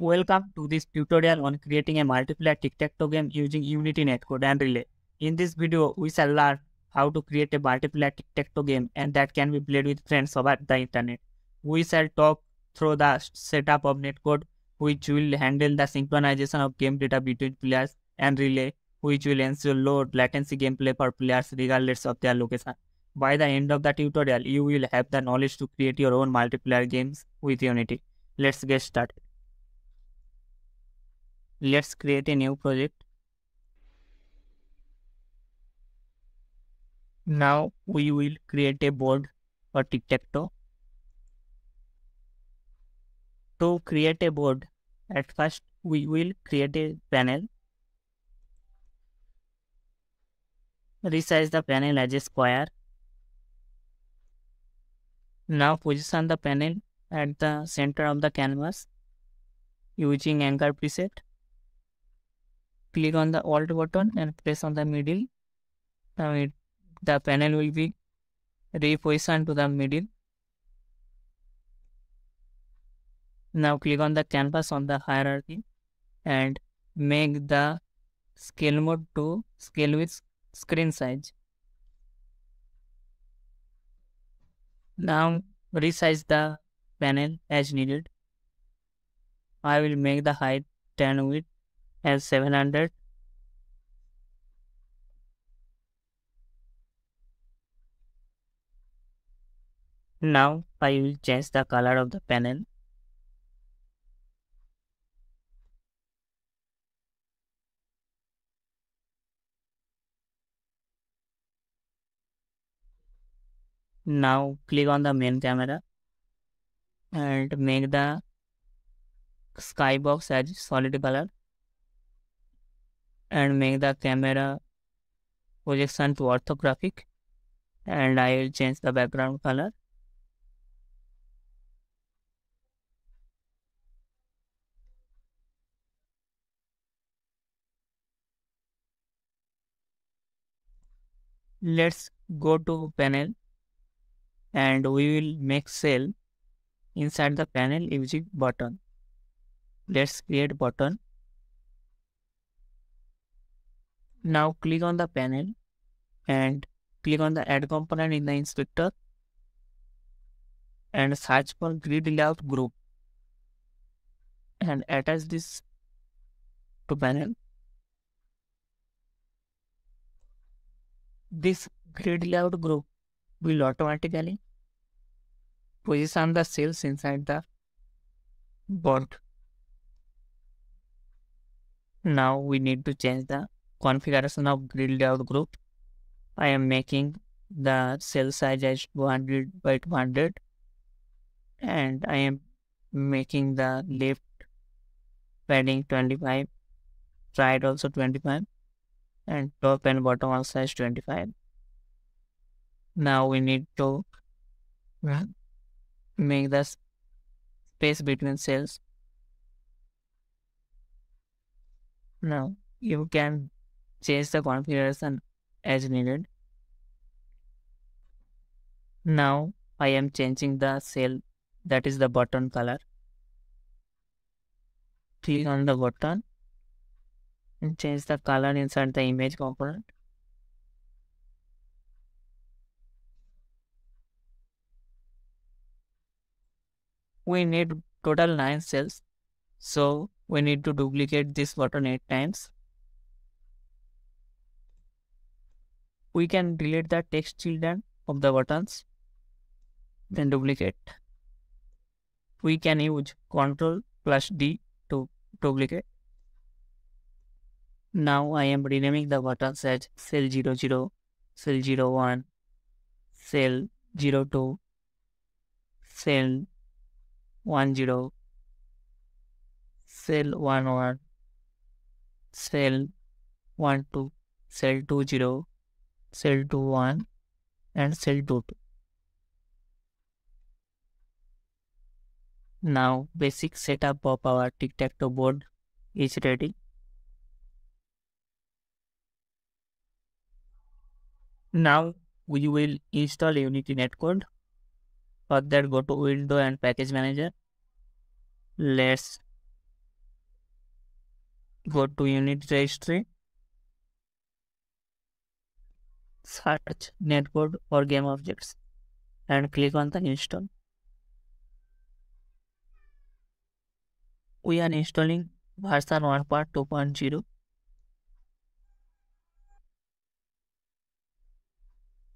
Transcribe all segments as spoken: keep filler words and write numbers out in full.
Welcome to this tutorial on creating a multiplayer tic-tac-toe game using Unity Netcode and Relay. In this video, we shall learn how to create a multiplayer tic-tac-toe game and that can be played with friends over the internet. We shall talk through the setup of Netcode, which will handle the synchronization of game data between players, and Relay, which will ensure low latency gameplay for players regardless of their location. By the end of the tutorial, you will have the knowledge to create your own multiplayer games with Unity. Let's get started. Let's create a new project. Now we will create a board for tic-tac-toe. To create a board, at first we will create a panel. Resize the panel as a square. Now position the panel at the center of the canvas using anchor preset. Click on the Alt button and press on the middle. Now it, the panel will be repositioned to the middle. Now click on the canvas on the hierarchy and make the scale mode to scale with screen size. Now resize the panel as needed. I will make the height and width as seven hundred. Now I will change the color of the panel. Now click on the main camera and make the skybox as solid color. And make the camera projection to orthographic, and I will change the background color. Let's go to panel and we will make cell inside the panel using button. Let's create button. Now click on the panel and click on the add component in the inspector and search for grid layout group and attach this to panel. This grid layout group will automatically position the cells inside the board. Now we need to change the configuration of grid layout group. I am making the cell size as two hundred by two hundred and I am making the left padding twenty-five, right also twenty-five, and top and bottom also as twenty-five. Now we need to make the space between cells. Now you can change the configuration as needed. Now I am changing the cell, that is the button color. Click on the button and change the color inside the image component. We need total nine cells, so we need to duplicate this button eight times. We can delete the text children of the buttons, then duplicate. We can use control plus D to duplicate. Now I am renaming the buttons as cell zero zero, cell zero one, cell zero two, cell ten, cell eleven, cell twelve, cell twenty, cell twenty-one and cell twenty-two. Now basic setup of our tic-tac-toe board is ready. Now we will install Unity Netcode. Further, go to Window and Package Manager. Let's Go to Unity registry, search Netcode for Game Objects and click on the install. We are installing version one point two point zero.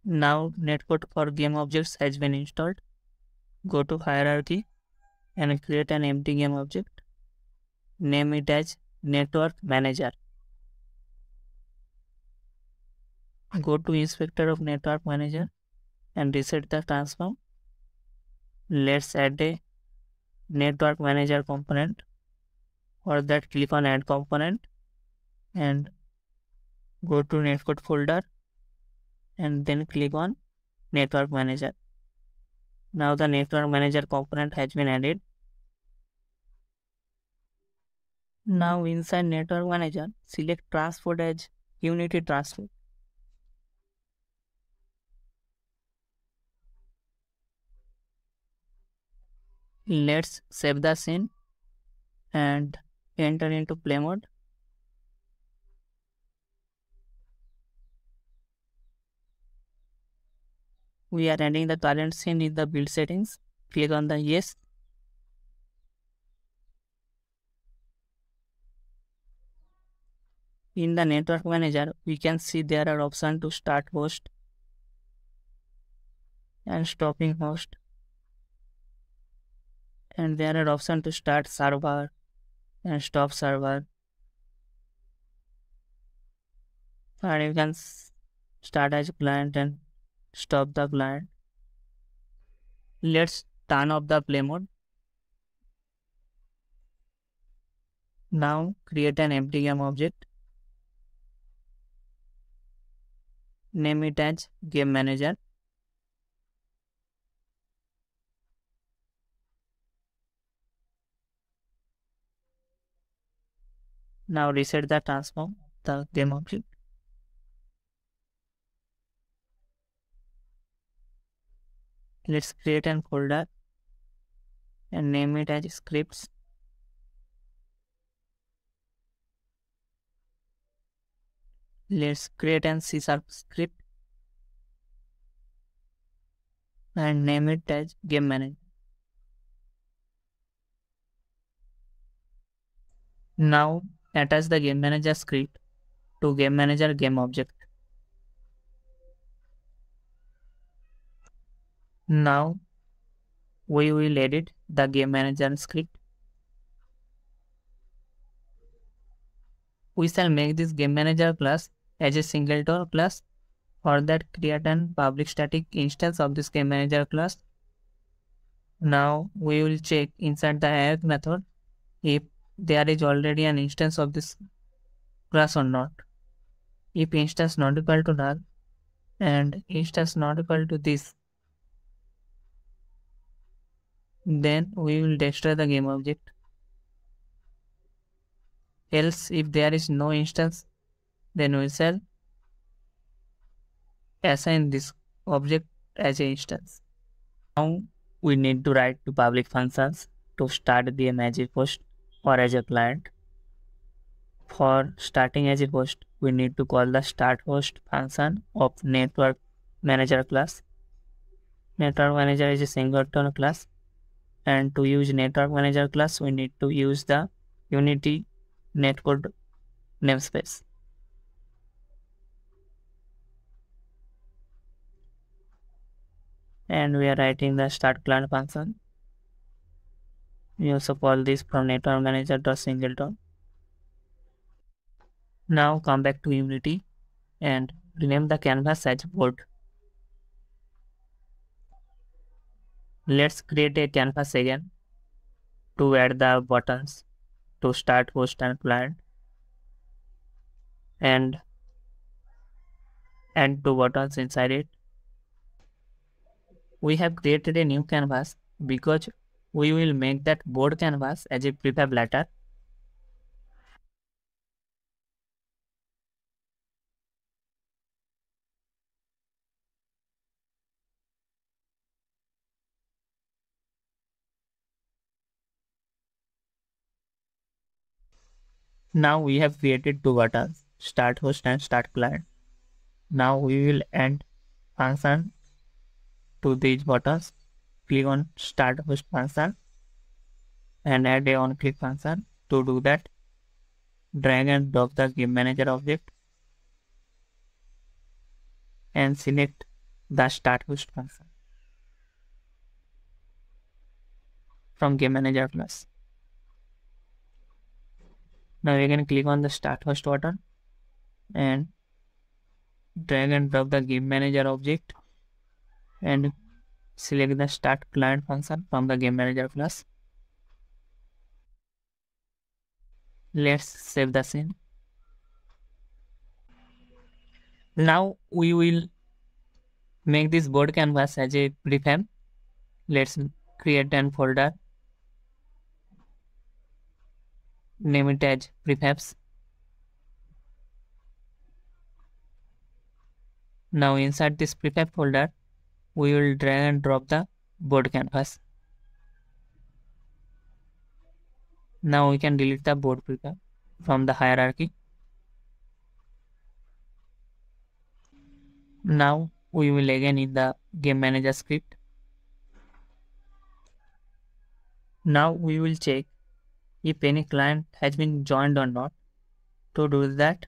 Now Netcode for Game Objects has been installed. Go to hierarchy and create an empty game object. Name it as NetworkManager. Go to inspector of NetworkManager and reset the transform. Let's add a NetworkManager component. For that, click on add component and go to netcode folder and then click on network manager. Now the network manager component has been added. Now inside network manager, select transport as Unity Transport. Let's save the scene and enter into play mode. We are adding the current scene in the build settings. Click on the yes. In the network manager, we can see there are options to start host and stopping host, and there are options to start server and stop server, and you can start as client and stop the client. Let's turn off the play mode. Now create an empty game object. Name it as Game Manager. Now reset the transform the game object. Let's create a folder and name it as scripts. Let's create a C sharp script and name it as Game Manager. Now attach the Game Manager script to Game Manager game object. Now we will edit the Game Manager script. We shall make this Game Manager class as a singleton class. For that, create an public static instance of this Game Manager class. Now we will check inside the add method if there is already an instance of this class or not. If instance not equal to null and instance not equal to this, then we will destroy the game object. Else, if there is no instance, then we shall assign this object as an instance. Now we need to write two public functions to start the as a host or as a client. For starting as a host, we need to call the start host function of network manager class. Network manager is a singleton class, and to use network manager class, we need to use the Unity Netcode namespace. And we are writing the start client function. We also call this from network manager.singleton. Now come back to Unity and rename the canvas as board. Let's create a canvas again to add the buttons to start host and client, and add two buttons inside it. We have created a new canvas because we will make that board canvas as a prefab later. Now we have created two buttons, start host and start client. Now we will add function to these buttons. Click on start host function and add a on click function. To do that, drag and drop the GameManager object and select the start host function from GameManager Plus. Now you can click on the start host button and drag and drop the GameManager object and select the start client function from the GameManager Plus. Let's save the scene. Now we will make this board canvas as a prefab. Let's create an folder, name it as prefabs. Now inside this prefab folder, we will drag and drop the board canvas. Now we can delete the board prefab from the hierarchy. Now we will again need the GameManager script. Now we will check if any client has been joined or not. To do that,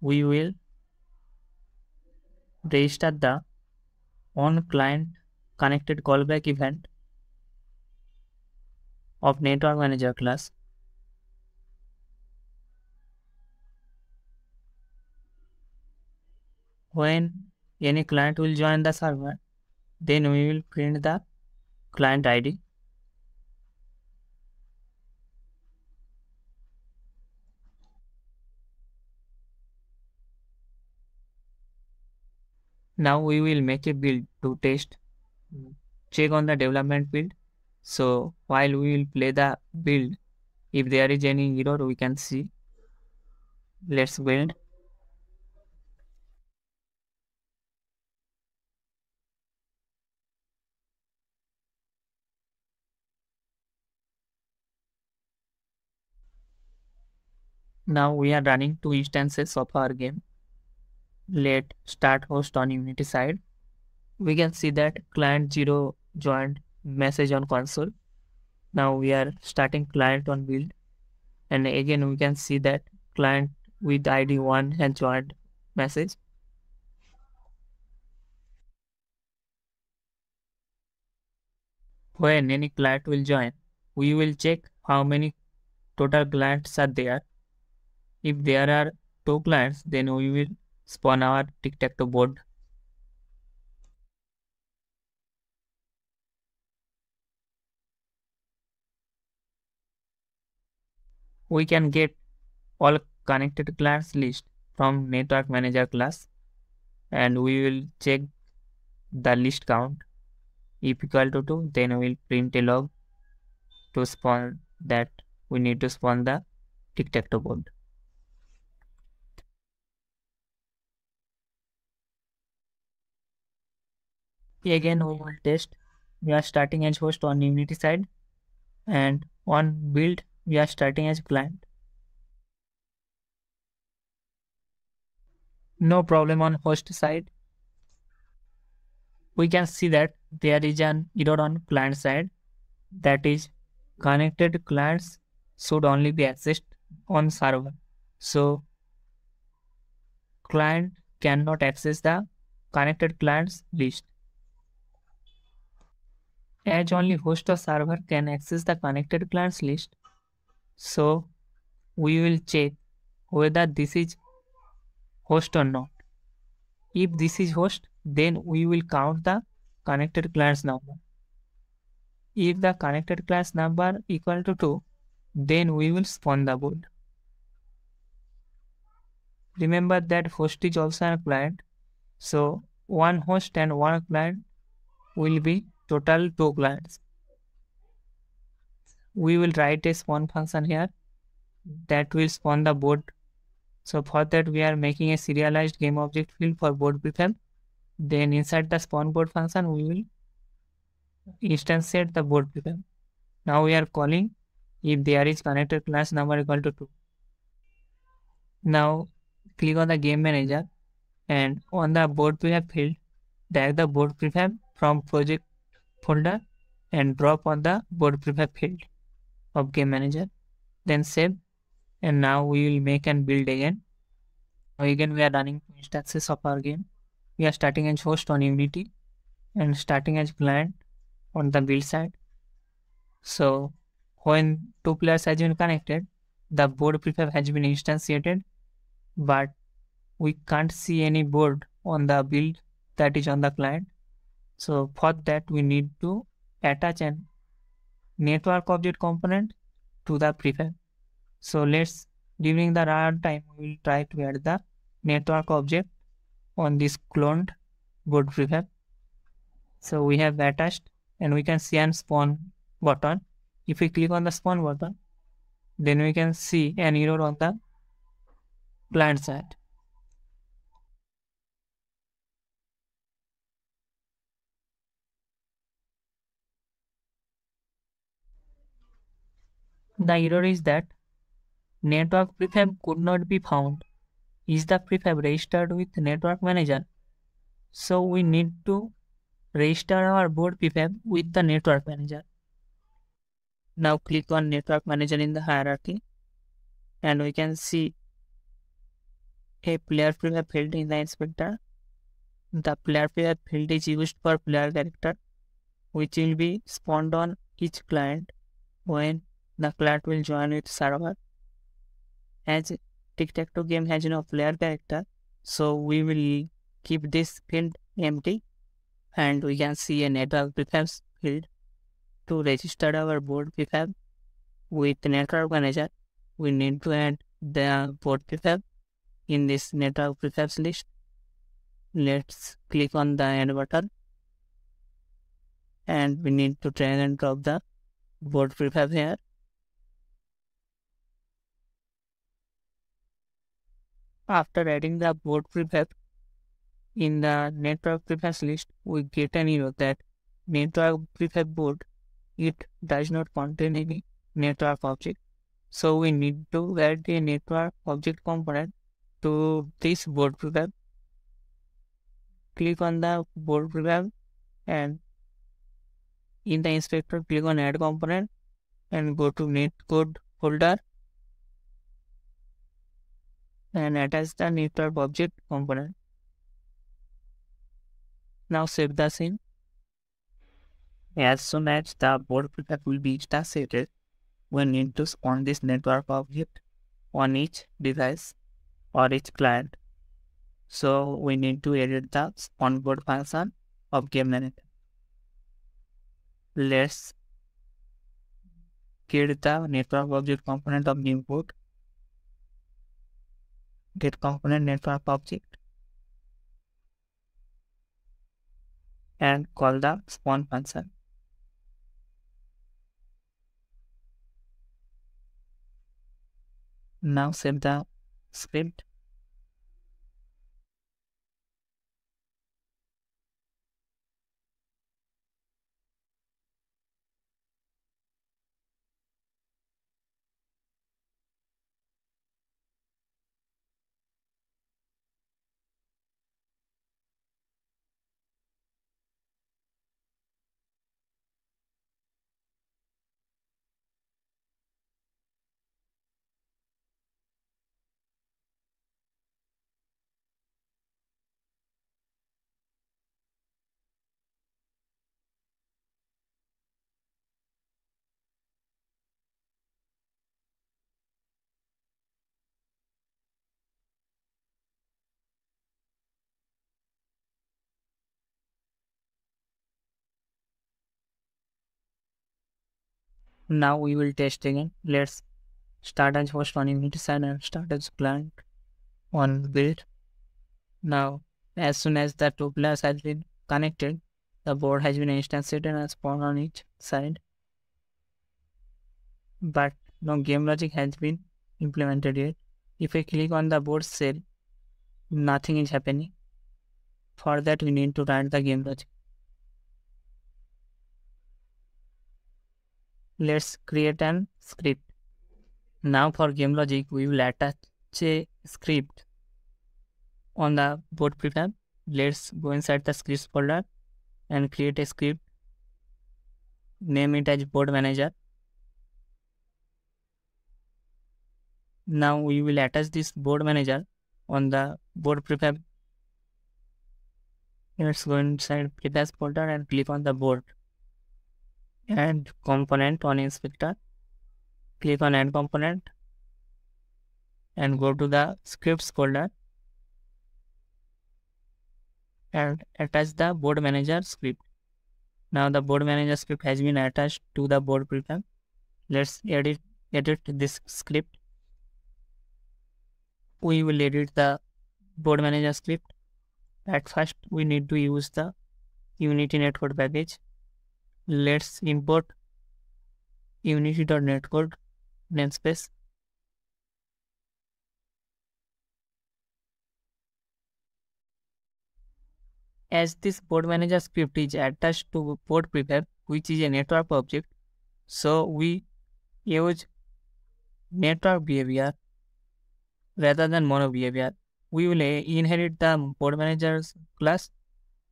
we will register the OnClientConnectedCallback event of NetworkManager class. When any client will join the server, then we will print the client I D. Now we will make a build to test. Check on the development build. So while we will play the build, if there is any error we can see. Let's build. Now we are running two instances of our game. Let start host on Unity side. We can see that client zero joined message on console. Now we are starting client on build, and again we can see that client with I D one has joined message. When any client will join, we will check how many total clients are there. If there are two clients, then we will spawn our tic-tac-toe board. We can get all connected clients list from NetworkManager class, and we will check the list count. If equal to two, then we will print a log to spawn that we need to spawn the tic-tac-toe board. Again we will test. We are starting as host on Unity side, and on build we are starting as client. No problem on host side. We can see that there is an error on client side, that is connected clients should only be accessed on server. So client cannot access the connected clients list. As only host or server can access the connected clients list, so we will check whether this is host or not. If this is host, then we will count the connected clients number. If the connected clients number equal to two, then we will spawn the board. Remember that host is also a client, so one host and one client will be total two clients. We will write a spawn function here that will spawn the board. So for that we are making a serialized game object field for board prefab. Then inside the spawn board function we will instantiate the board prefab. Now we are calling if there is connected class number equal to two. Now click on the Game Manager and on the Board Prefab field, drag the Board Prefab from Project folder and drop on the Board Prefab field of Game Manager. Then save, and now we will make and build again. Now again we are running two instances of our game. We are starting as host on Unity and starting as client on the build side. So when two players has been connected, the Board Prefab has been instantiated, but we can't see any board on the build that is on the client. So for that we need to attach a network object component to the prefab. So let's, during the runtime, we will try to add the network object on this cloned board prefab. So we have attached, and we can see an spawn button. If we click on the spawn button, then we can see an error on the client side. The error is that network prefab could not be found. Is the prefab registered with Network Manager? So we need to register our board prefab with the Network Manager. Now click on Network Manager in the hierarchy, and we can see a player prefab field in the inspector. The player prefab field is used for player character, which will be spawned on each client when the client will join with server. As Tic-tac-toe game has no player character, so we will keep this field empty, and we can see a network prefab field. To register our board prefab with Network Manager, we need to add the board prefab in this network prefabs list. Let's click on the add button, and we need to drag and drop the board prefab here. After adding the board prefab in the network prefabs list, we get an error that network prefab board, it does not contain any network object. So we need to add a network object component to this board prefab. Click on the board prefab, and in the inspector, click on add component and go to netcode folder, and attach the network object component. Now save the scene. As soon as the board prefab will be instantiated, we need to spawn this network object on each device or each client. So we need to edit the spawn board function of Game Manager. Let's get the network object component of game board. Get component network object and call the spawn function. Now save the script. Now we will test again. Let's start as host on Unity side and start as client on build. Now, as soon as the two players have been connected, the board has been instantiated and spawned on each side. But no game logic has been implemented yet. If we click on the board cell, nothing is happening. For that, we need to write the game logic. Let's create an script. Now for game logic, we will attach J script on the board prefab. Let's go inside the scripts folder and create a script. Name it as Board Manager. Now we will attach this Board Manager on the board prefab. Let's go inside prefab folder and click on the board. Add component on inspector. Click on add component and go to the scripts folder and attach the board manager script. Now the board manager script has been attached to the board prefab. Let's edit, edit this script. We will edit the board manager script. At first we need to use the Unity Netcode package. Let's import unity dot netcode namespace. As this board manager script is attached to board prefab, which is a network object, so we use network behavior rather than mono behavior. We will inherit the board manager's class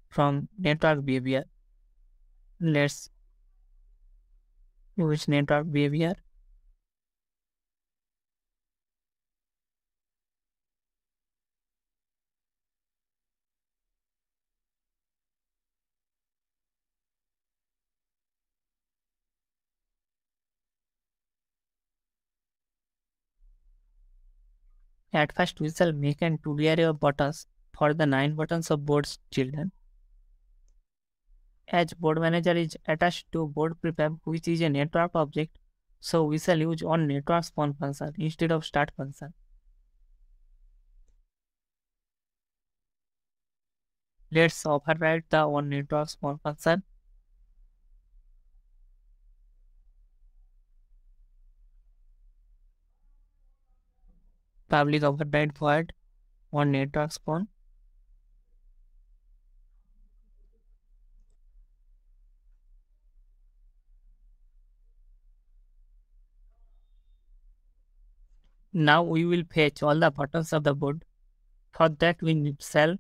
from network behavior. Let's use network behavior. At first we shall make an two D array of buttons for the nine buttons of board's children. As board manager is attached to board prefab, which is a network object, so we shall use OnNetworkSpawn function instead of start function. Let's override the OnNetworkSpawn function. Public override void OnNetworkSpawn. Now we will fetch all the buttons of the board. For that we shall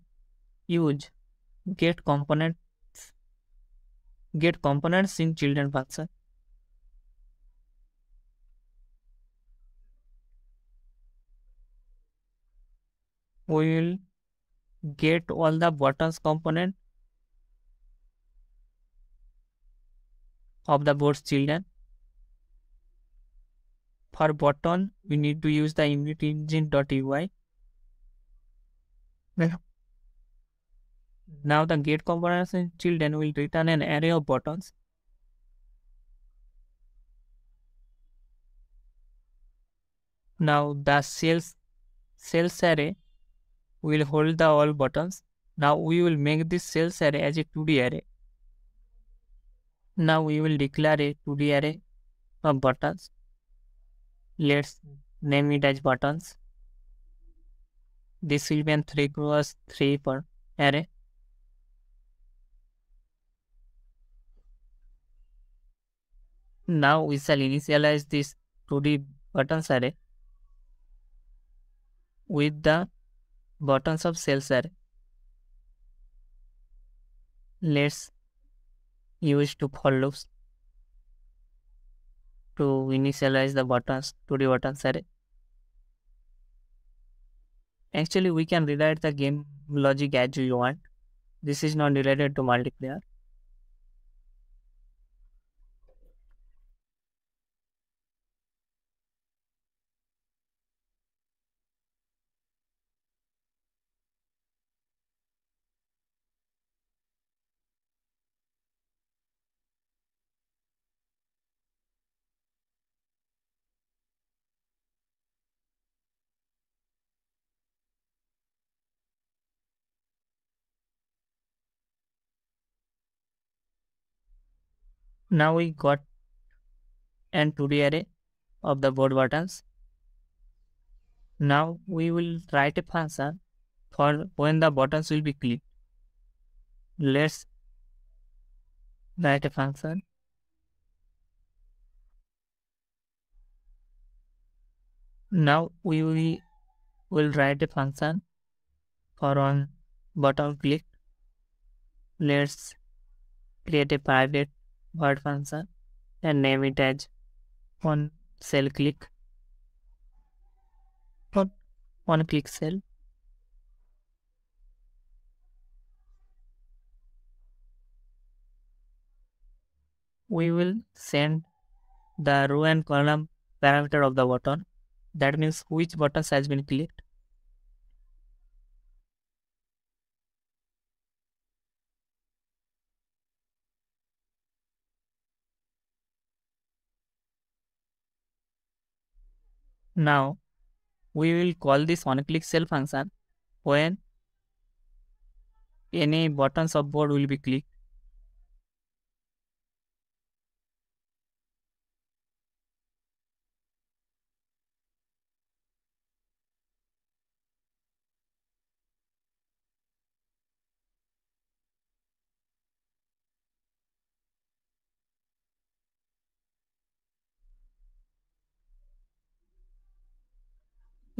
use get components get components in children function. We will get all the buttons component of the board's children. For button, we need to use the init engine.ui. Now the get components in children will return an array of buttons. Now the sales sales array will hold the all buttons. Now we will make this sales array as a two D array. Now we will declare a two D array of buttons. Let's name it as buttons. This will be an three cross three per array. Now we shall initialize this two D buttons array with the buttons of sales array. Let's use two for loops to initialize the buttons two D buttons array. Actually, we can rewrite the game logic as you want. This is not related to multiplayer. Now we got an two D array of the board buttons. Now we will write a function for when the buttons will be clicked. Let's write a function. Now we will we'll write a function for on button click. Let's create a private void function and name it as on cell click or on click cell. We will send the row and column parameter of the button, that means which button has been clicked. Now we will call this onClick cell function when any buttons of board will be clicked.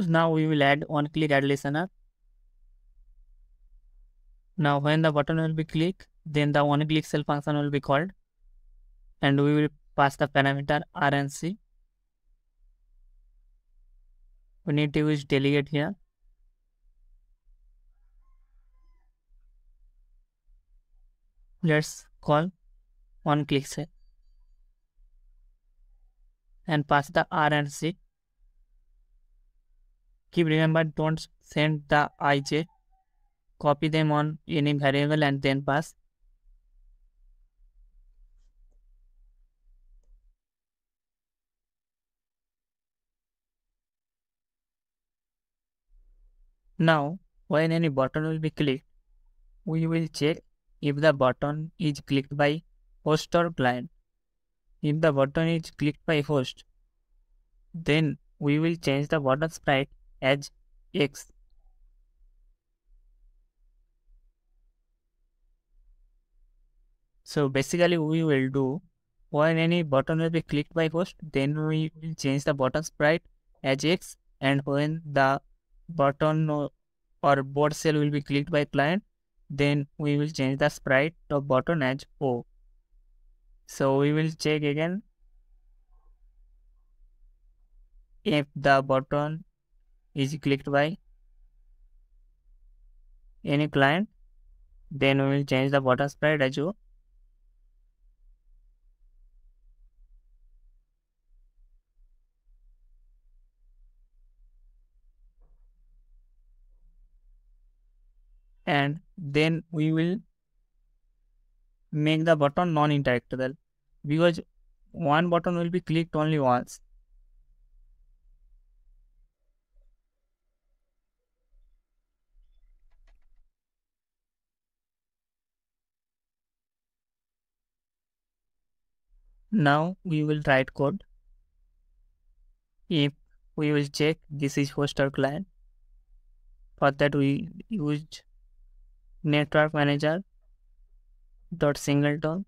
Now we will add on click add listener. Now when the button will be clicked, then the on click cell function will be called and we will pass the parameter R and C. We need to use delegate here. Let's call on click cell and pass the R and C. Keep remember, don't send the I J, copy them on any variable and then pass. Now, when any button will be clicked, we will check if the button is clicked by host or client. If the button is clicked by host, then we will change the button sprite as X. So basically we will do when any button will be clicked by host, then we will change the button sprite as X, and when the button or, or board cell will be clicked by client, then we will change the sprite of button as O. So we will check again if the button is clicked by any client, then we will change the button sprite as O. And then we will make the button non-interactable because one button will be clicked only once. Now we will write code. If we will check this is host or client, for that we used NetworkManager dot singleton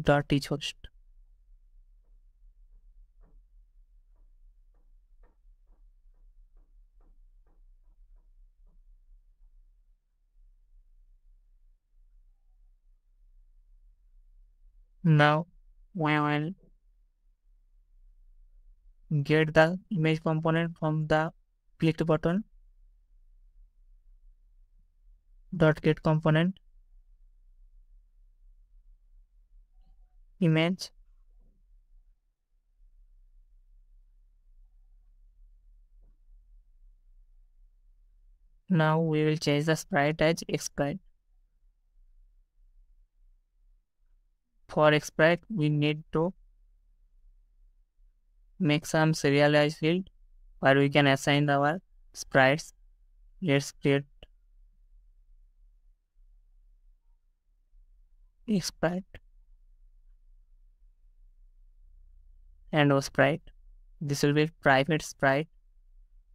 dot each host. Now we will get the image component from the clicked button dot get component image . Now we will change the sprite as X sprite. For X sprite, we need to make some serialized field where we can assign our sprites. Let's create X sprite and O sprite. This will be private sprite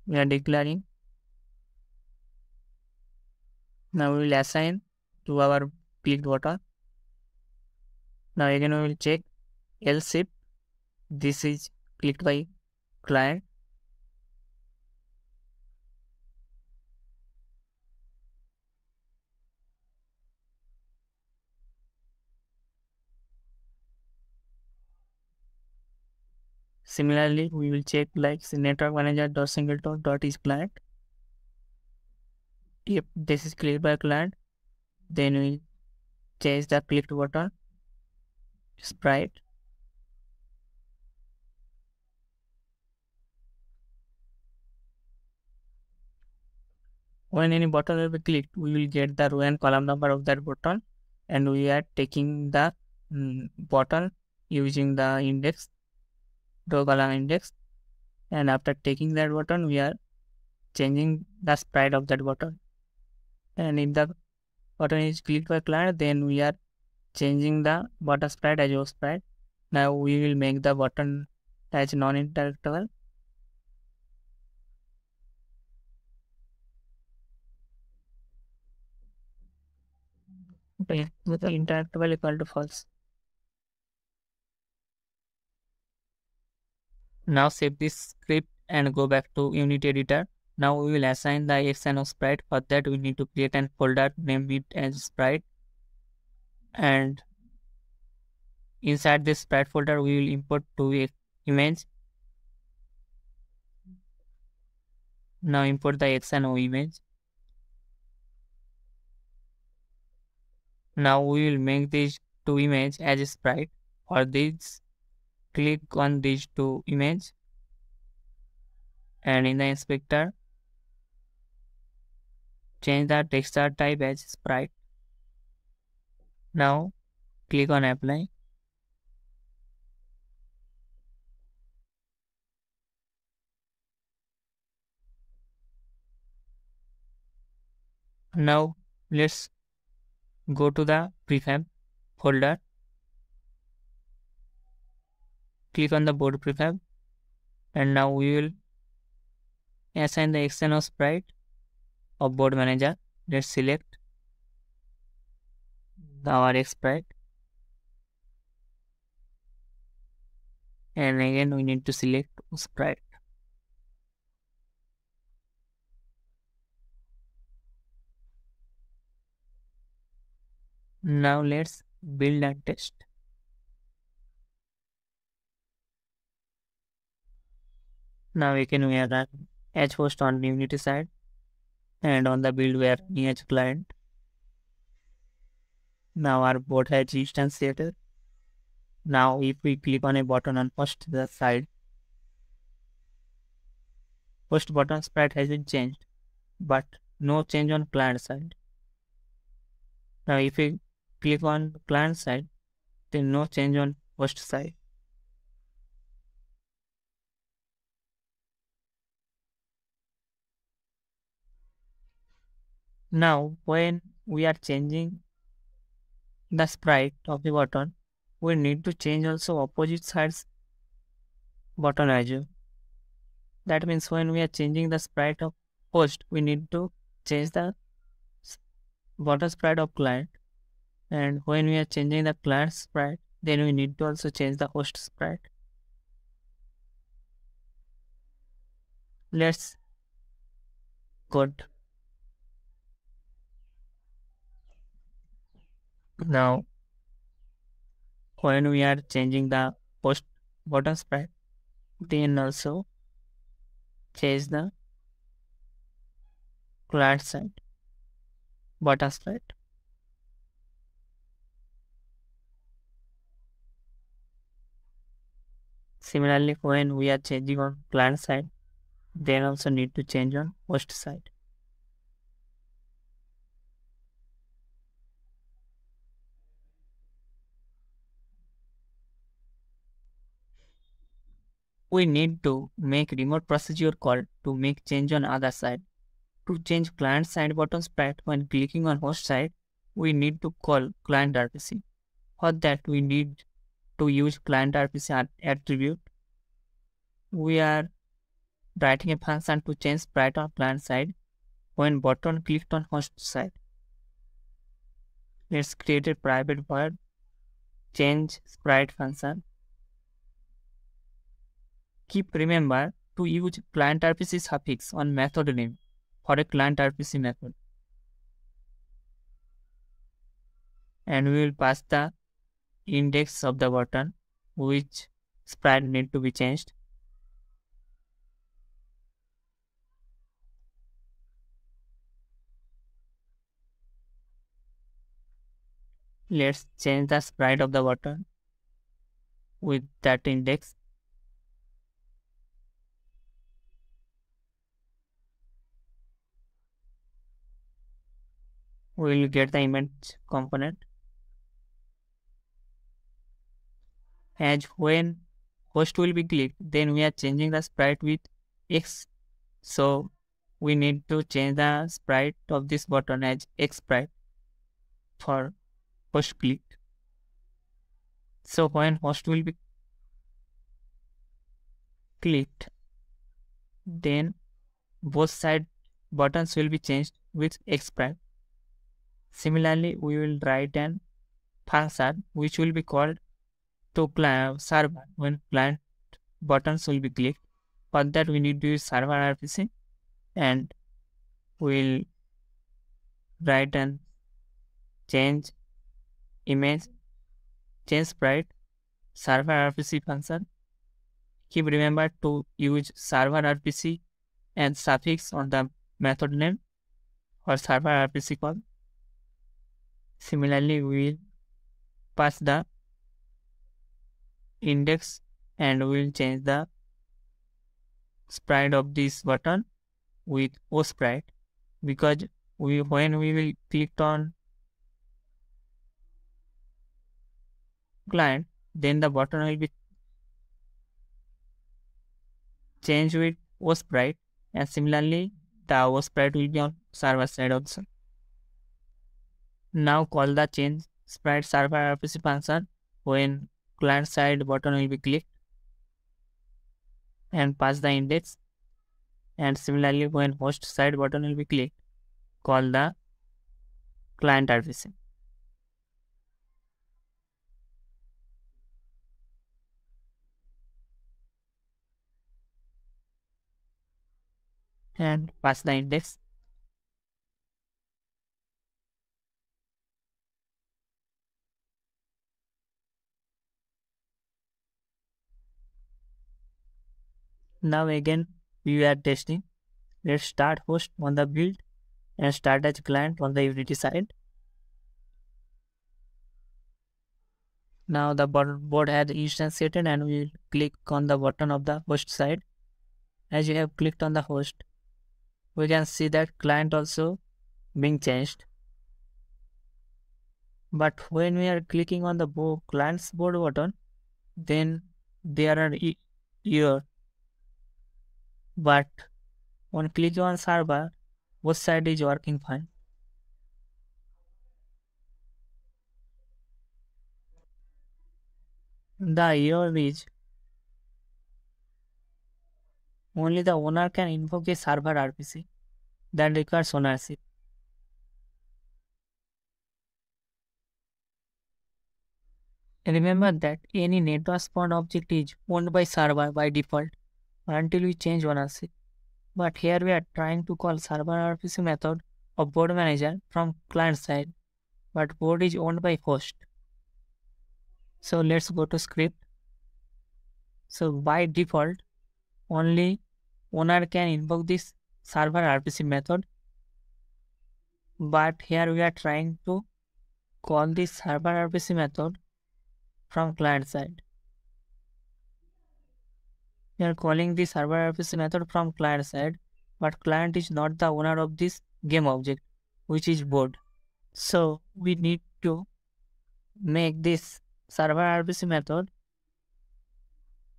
we are declaring. Now we will assign to our clicked button. Now again we will check else if this is clicked by client, Similarly, we will check like network manager dot singleton dot is client. If this is clicked by client, then we change the clicked button sprite. When any button will be clicked, we will get the row and column number of that button, and we are taking the mm, button using the index, row column index, and after taking that button, we are changing the sprite of that button. And if the button is clicked by client, then we are changing the button sprite as your sprite. Now we will make the button as non-interactable. Okay, with the interactable equal to false. Now save this script and go back to Unity editor. Now we will assign the action of sprite. For that we need to create an folder, name it as sprite, and inside this sprite folder we will import two images. Now import the action of image. Now we will make these two images as a sprite. For this, click on these two images, and in the inspector, change the texture type as sprite. Now click on apply. Now let's go to the prefab folder. Click on the board prefab, and now we will assign the action of sprite of board manager. Let's select the R X sprite, and again we need to select sprite. Now let's build and test. Now we can wear the edge host on the Unity side, and on the build we are the edge client. Now our board has instantiated. Now if we click on a button on first the side, first button sprite has been changed, but no change on client side. Now if we click on client side, then no change on host side. Now when we are changing the sprite of the button, we need to change also opposite sides button as well. That means when we are changing the sprite of host, we need to change the button sprite of client. And when we are changing the client sprite, then we need to also change the host sprite. Let's code. Now, when we are changing the host button sprite, then also change the client side button sprite. Similarly, when we are changing on client side, then also need to change on host side. We need to make remote procedure call to make change on other side. To change client side button sprite when clicking on host side, we need to call client R P C. For that, we need to use client R P C attribute. We are writing a function to change sprite on client side when button clicked on host side. Let's create a private void change sprite function. Keep remember to use client R P C suffix on method name for a client R P C method, and we will pass the index of the button which sprite need to be changed. Let's change the sprite of the button with that index. We will get the image component. As when host will be clicked, then we are changing the sprite with X. So we need to change the sprite of this button as X sprite for host click. So when host will be clicked, then both side buttons will be changed with X sprite. Similarly, we will write an function which will be called to client server when client buttons will be clicked. For that, we need to use ServerRpc, and we'll write and change image, change sprite, ServerRpc function. Keep remember to use ServerRpc and suffix on the method name or ServerRpc call. Similarly, we will pass the index and we will change the sprite of this button with O sprite, because we when we will click on client, then the button will be changed with O sprite, and similarly the O sprite will be on server side also. Now call the change sprite ServerRpc function when client side button will be clicked and pass the index, and similarly when host side button will be clicked, call the ClientRpc. And pass the index. Now again we are testing. Let's start host on the build and start as client on the Unity side. Now the board has instantiated and we will click on the button of the host side. As you have clicked on the host, we can see that client also being changed. But when we are clicking on the board, client's board button, then there are errors. But when click on server, both side is working fine. The error is only the owner can invoke a server R P C that requires ownership. Remember that any NetworkSpawn object is owned by server by default until we change ownership. But here we are trying to call ServerRpc method of board manager from client side, but board is owned by host. So let's go to script. So by default, only owner can invoke this ServerRpc method, but here we are trying to call this ServerRpc method from client side. We are calling the ServerRpc method from client side, but client is not the owner of this game object, which is board. So we need to make this ServerRpc method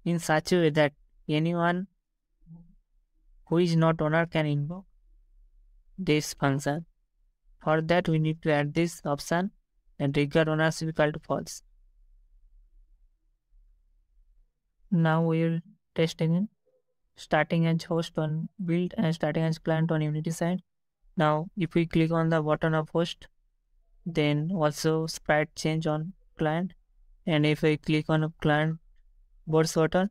in such a way that anyone who is not owner can invoke this function. For that, we need to add this option and trigger ownership equal to false. Now we will testing in starting as host on build and starting as client on Unity side. Now if we click on the button of host, then also sprite change on client, and if I click on a client board button,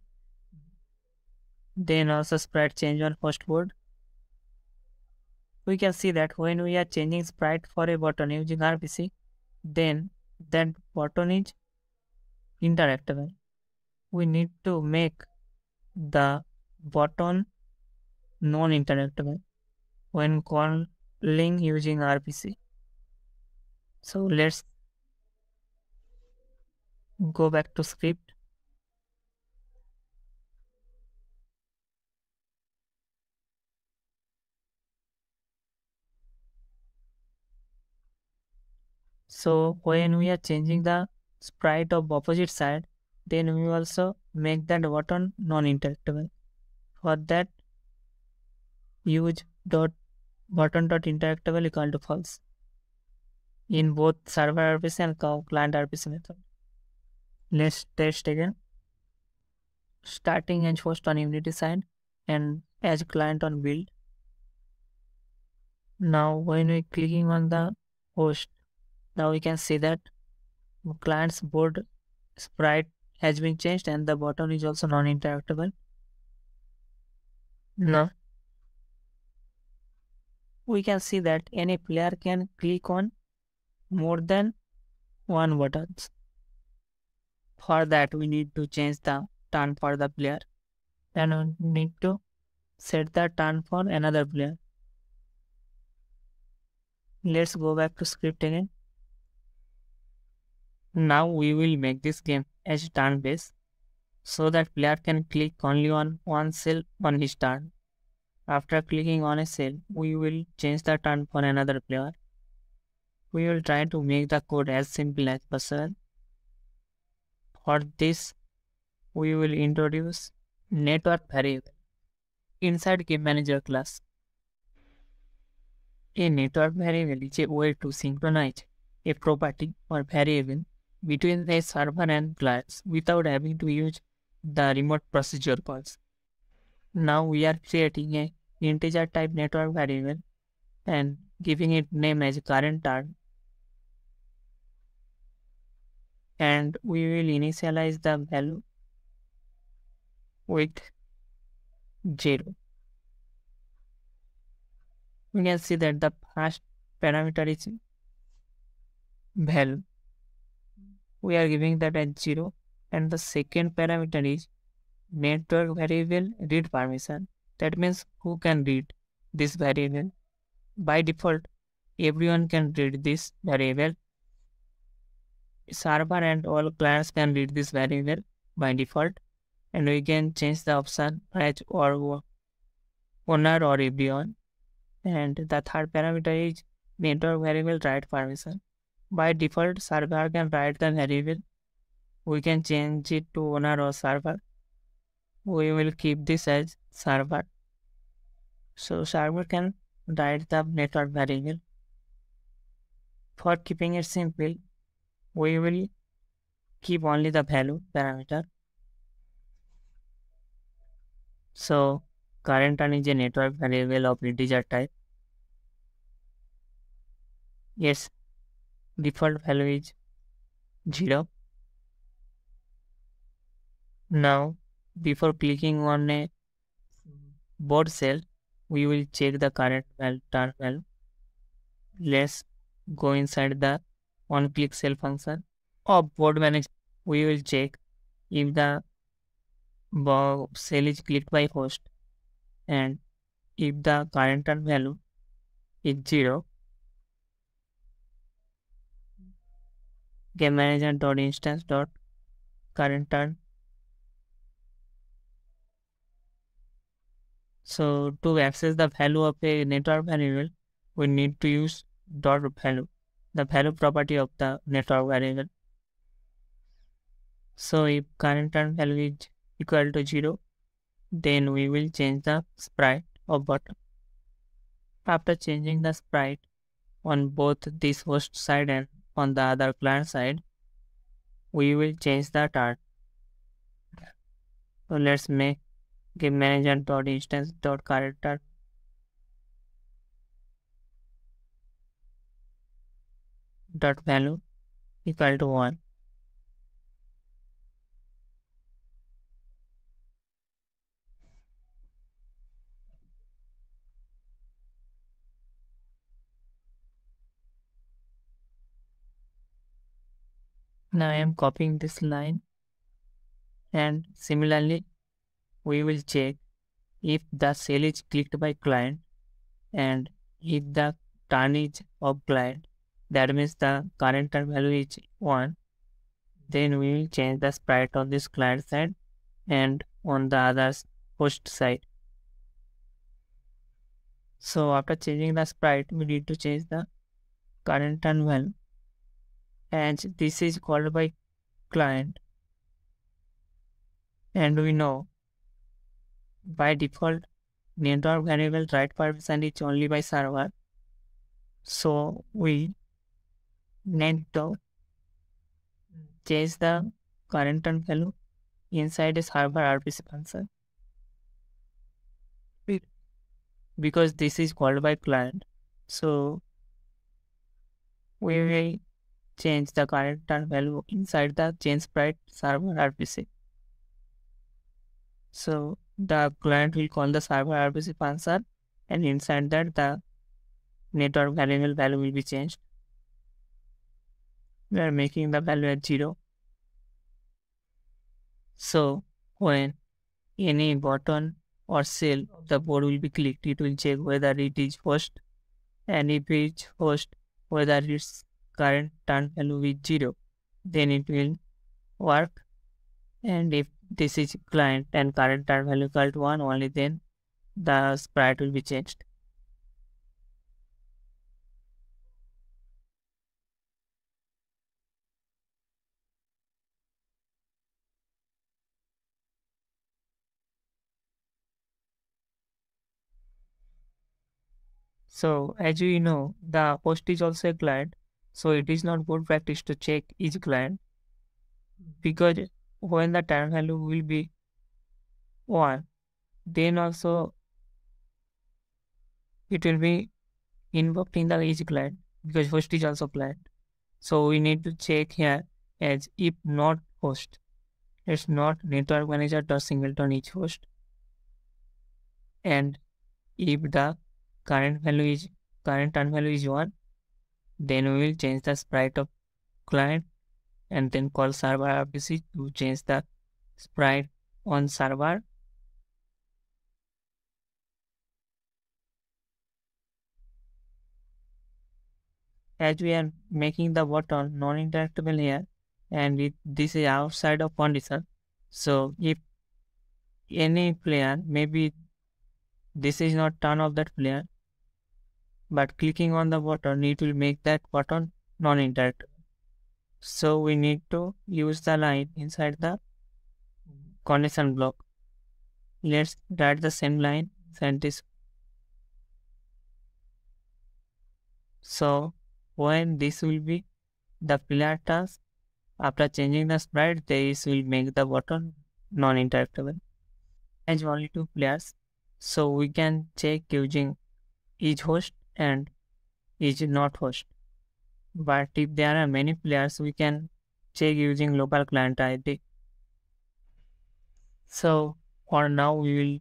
then also sprite change on host board. We can see that when we are changing sprite for a button using R P C, then that button is interactable. We need to make the button non-interactable when calling using R P C. So let's go back to script. So when we are changing the sprite of opposite side, then we also make that button non-interactable. For that, use dot button dot interactable equal to false in both ServerRpc and ClientRpc method. Let's test again. Starting edge first on Unity side and edge client on build. Now when we clicking on the host, now we can see that client's board sprite has been changed and the button is also non-interactable. Now we can see that any player can click on more than one buttons. For that we need to change the turn for the player. Then we need to set the turn for another player. Let's go back to script again. Now we will make this game as turn-based so that player can click only on one cell on his turn. After clicking on a cell, we will change the turn for another player. We will try to make the code as simple as possible. For this, we will introduce NetworkVariable inside GameManager class. A NetworkVariable is a way to synchronize a property or variable between a server and clients without having to use the remote procedure calls. Now we are creating a integer type network variable and giving it name as current turn. And we will initialize the value with zero. We can see that the first parameter is value. We are giving that as zero, and the second parameter is network variable read permission. That means who can read this variable. By default, everyone can read this variable. Server and all clients can read this variable by default, and we can change the option as or owner or everyone. And the third parameter is network variable write permission. By default, server can write the variable. We can change it to owner or server. We will keep this as server. So server can write the network variable. For keeping it simple, we will keep only the value parameter. So current turn is a network variable of integer type. Yes. Default value is zero. Now, before clicking on a board cell, we will check the current value, turn value. Let's go inside the on-click cell function of board manager. We will check if the cell is clicked by host, and if the current turn value is zero. GameManager dot instance dot current turn. So to access the value of a network variable, we need to use dot value, the value property of the network variable. So if current turn value is equal to zero, then we will change the sprite of button. After changing the sprite on both this host side and on the other client side, we will change the turn. So let's make GameManager.instance.character. Dot value equal to one. Now I am copying this line, and similarly we will check if the cell is clicked by client and if the turn is of client, that means the current turn value is one, then we will change the sprite on this client side and on the other host side. So after changing the sprite, we need to change the current turn value, and this is called by client, and we know by default network variable write permission is only by server, so we need to change the current turn value inside a server R P C function, because this is called by client. So we will change the current turn value inside the change sprite server R P C. So the client will call the server R P C function, and inside that the network variable value will be changed. We are making the value at zero. So when any button or cell of the board will be clicked, it will check whether it is host, and if it is host, whether its current turn value is zero, then it will work. And if this is client and current turn value equal to one, only then the sprite will be changed. So as you know, the host is also a client, so it is not good practice to check each client, because when the turn value will be one, then also it will be invoked in the each client, because host is also client. So we need to check here as if not host, it's not network manager dot singleton each host, and if the current value is current turn value is one, then we will change the sprite of client and then call server R P C to change the sprite on server. As we are making the button non-interactable here, and it, this is outside of condition, so if any player, maybe this is not turn of that player, but clicking on the button, it will make that button non-interactable. So we need to use the line inside the condition block. Let's write the same line inside this. So when this will be the player task, after changing the sprite, this will make the button non-interactable. Change only two players, so we can check using each host and each not host. But if there are many players, we can check using local client I D. So for now, we will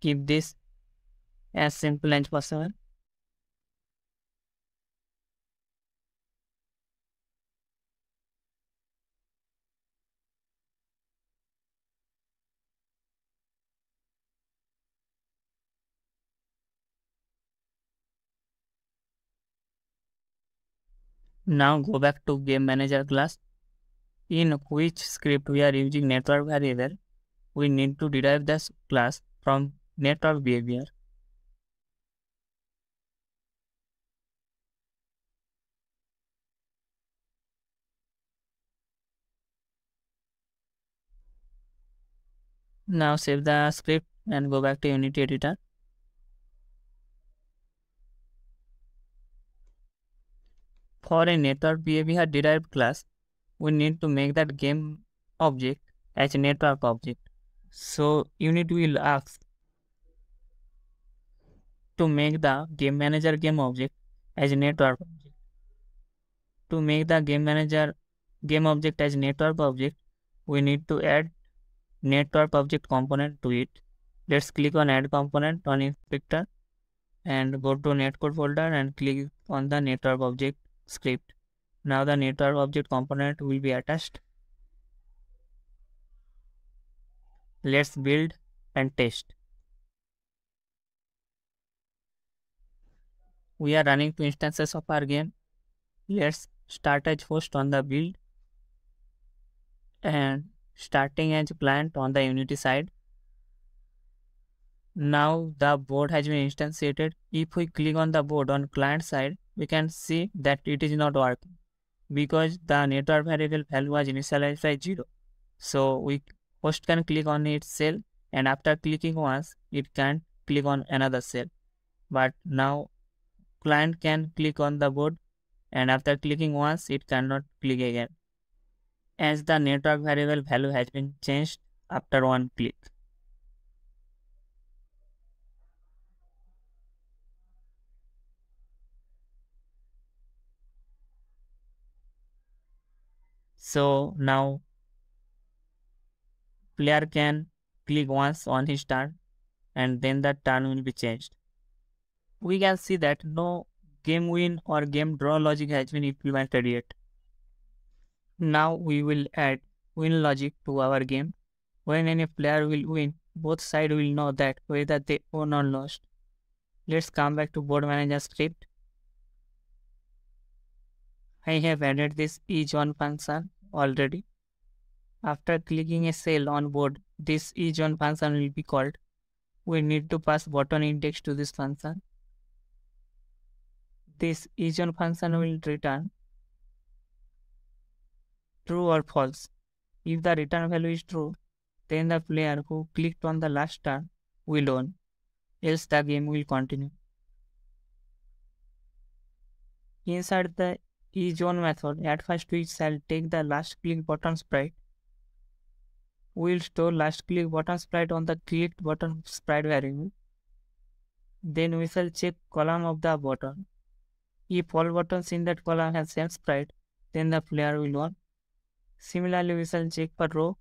keep this as simple as possible. Now go back to Game Manager class, in which script we are using network variable. We need to derive this class from NetworkBehaviour. Now save the script and go back to Unity editor. For a network behavior derived class, we need to make that game object as a network object. So Unity will ask to make the game manager game object as a network object. To make the game manager game object as a network object, we need to add network object component to it. Let's click on add component on inspector and go to netcode folder and click on the network object script. Now the network object component will be attached. Let's build and test. We are running two instances of our game. Let's start as host on the build and starting as planned on the Unity side. Now the board has been instantiated. If we click on the board on client side, we can see that it is not working because the network variable value was initialized by zero. So we host can click on its cell, and after clicking once, it can't click on another cell. But now client can click on the board, and after clicking once, it cannot click again, as the network variable value has been changed after one click. So now player can click once on his turn, and then the turn will be changed. We can see that no game win or game draw logic has been implemented yet. Now we will add win logic to our game. When any player will win, both sides will know that whether they won or lost. Let's come back to board manager script. I have added this each one function already. After clicking a cell on board, this each one function will be called. We need to pass button index to this function. This each one function will return true or false. If the return value is true, then the player who clicked on the last turn will win, else the game will continue. Inside the isOn method, at first we shall take the last click button sprite. We will store last click button sprite on the clicked button sprite variable. Then we shall check column of the button. If all buttons in that column have same sprite, then the player will win. Similarly, we shall check for row.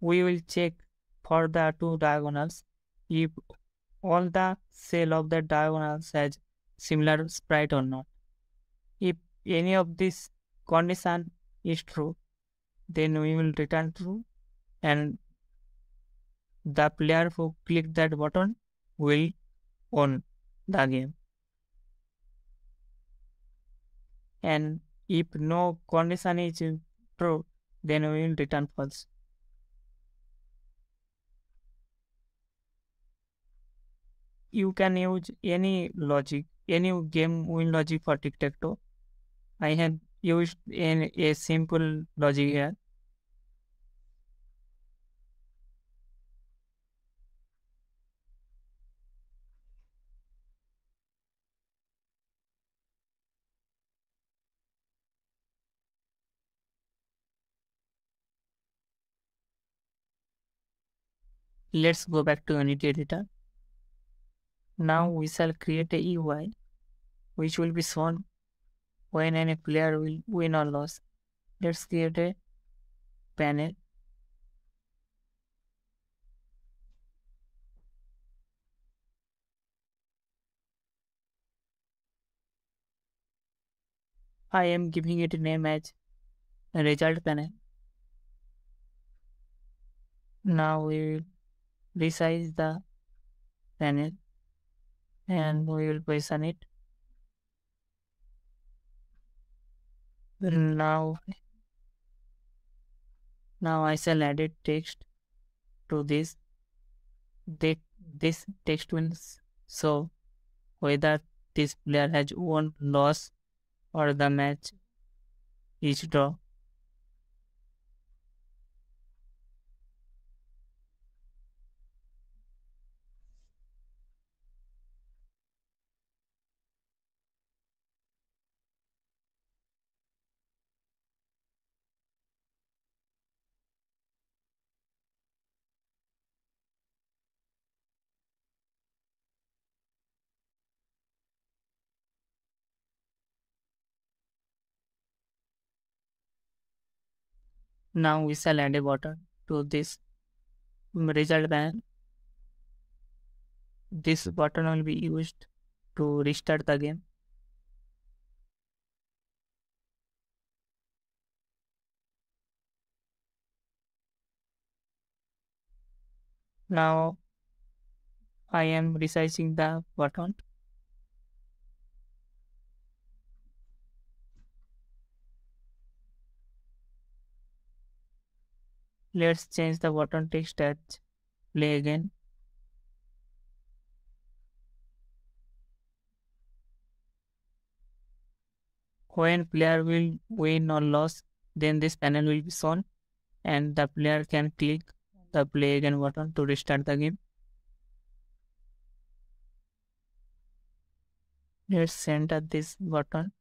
We will check for the two diagonals. If all the cell of the diagonals has similar sprite or not. If any of this condition is true, then we will return true, and the player who clicked that button will win the game. And if no condition is true, then we will return false. You can use any logic, any game win logic for tic-tac-toe. I have used in a simple logic here. Let's go back to Unity editor. Now we shall create a U I which will be shown when any player will win or lose. Let's create a panel. I am giving it a name as result panel. Now we will resize the panel, and we will position it. Now, now I shall add text to this. They, this text will show whether this player has won, loss, or the match is draw. Now we shall add a button to this result panel. This button will be used to restart the game. Now I am resizing the button. Let's change the button text as play again. When player will win or lose, then this panel will be shown and the player can click the play again button to restart the game. Let's center this button.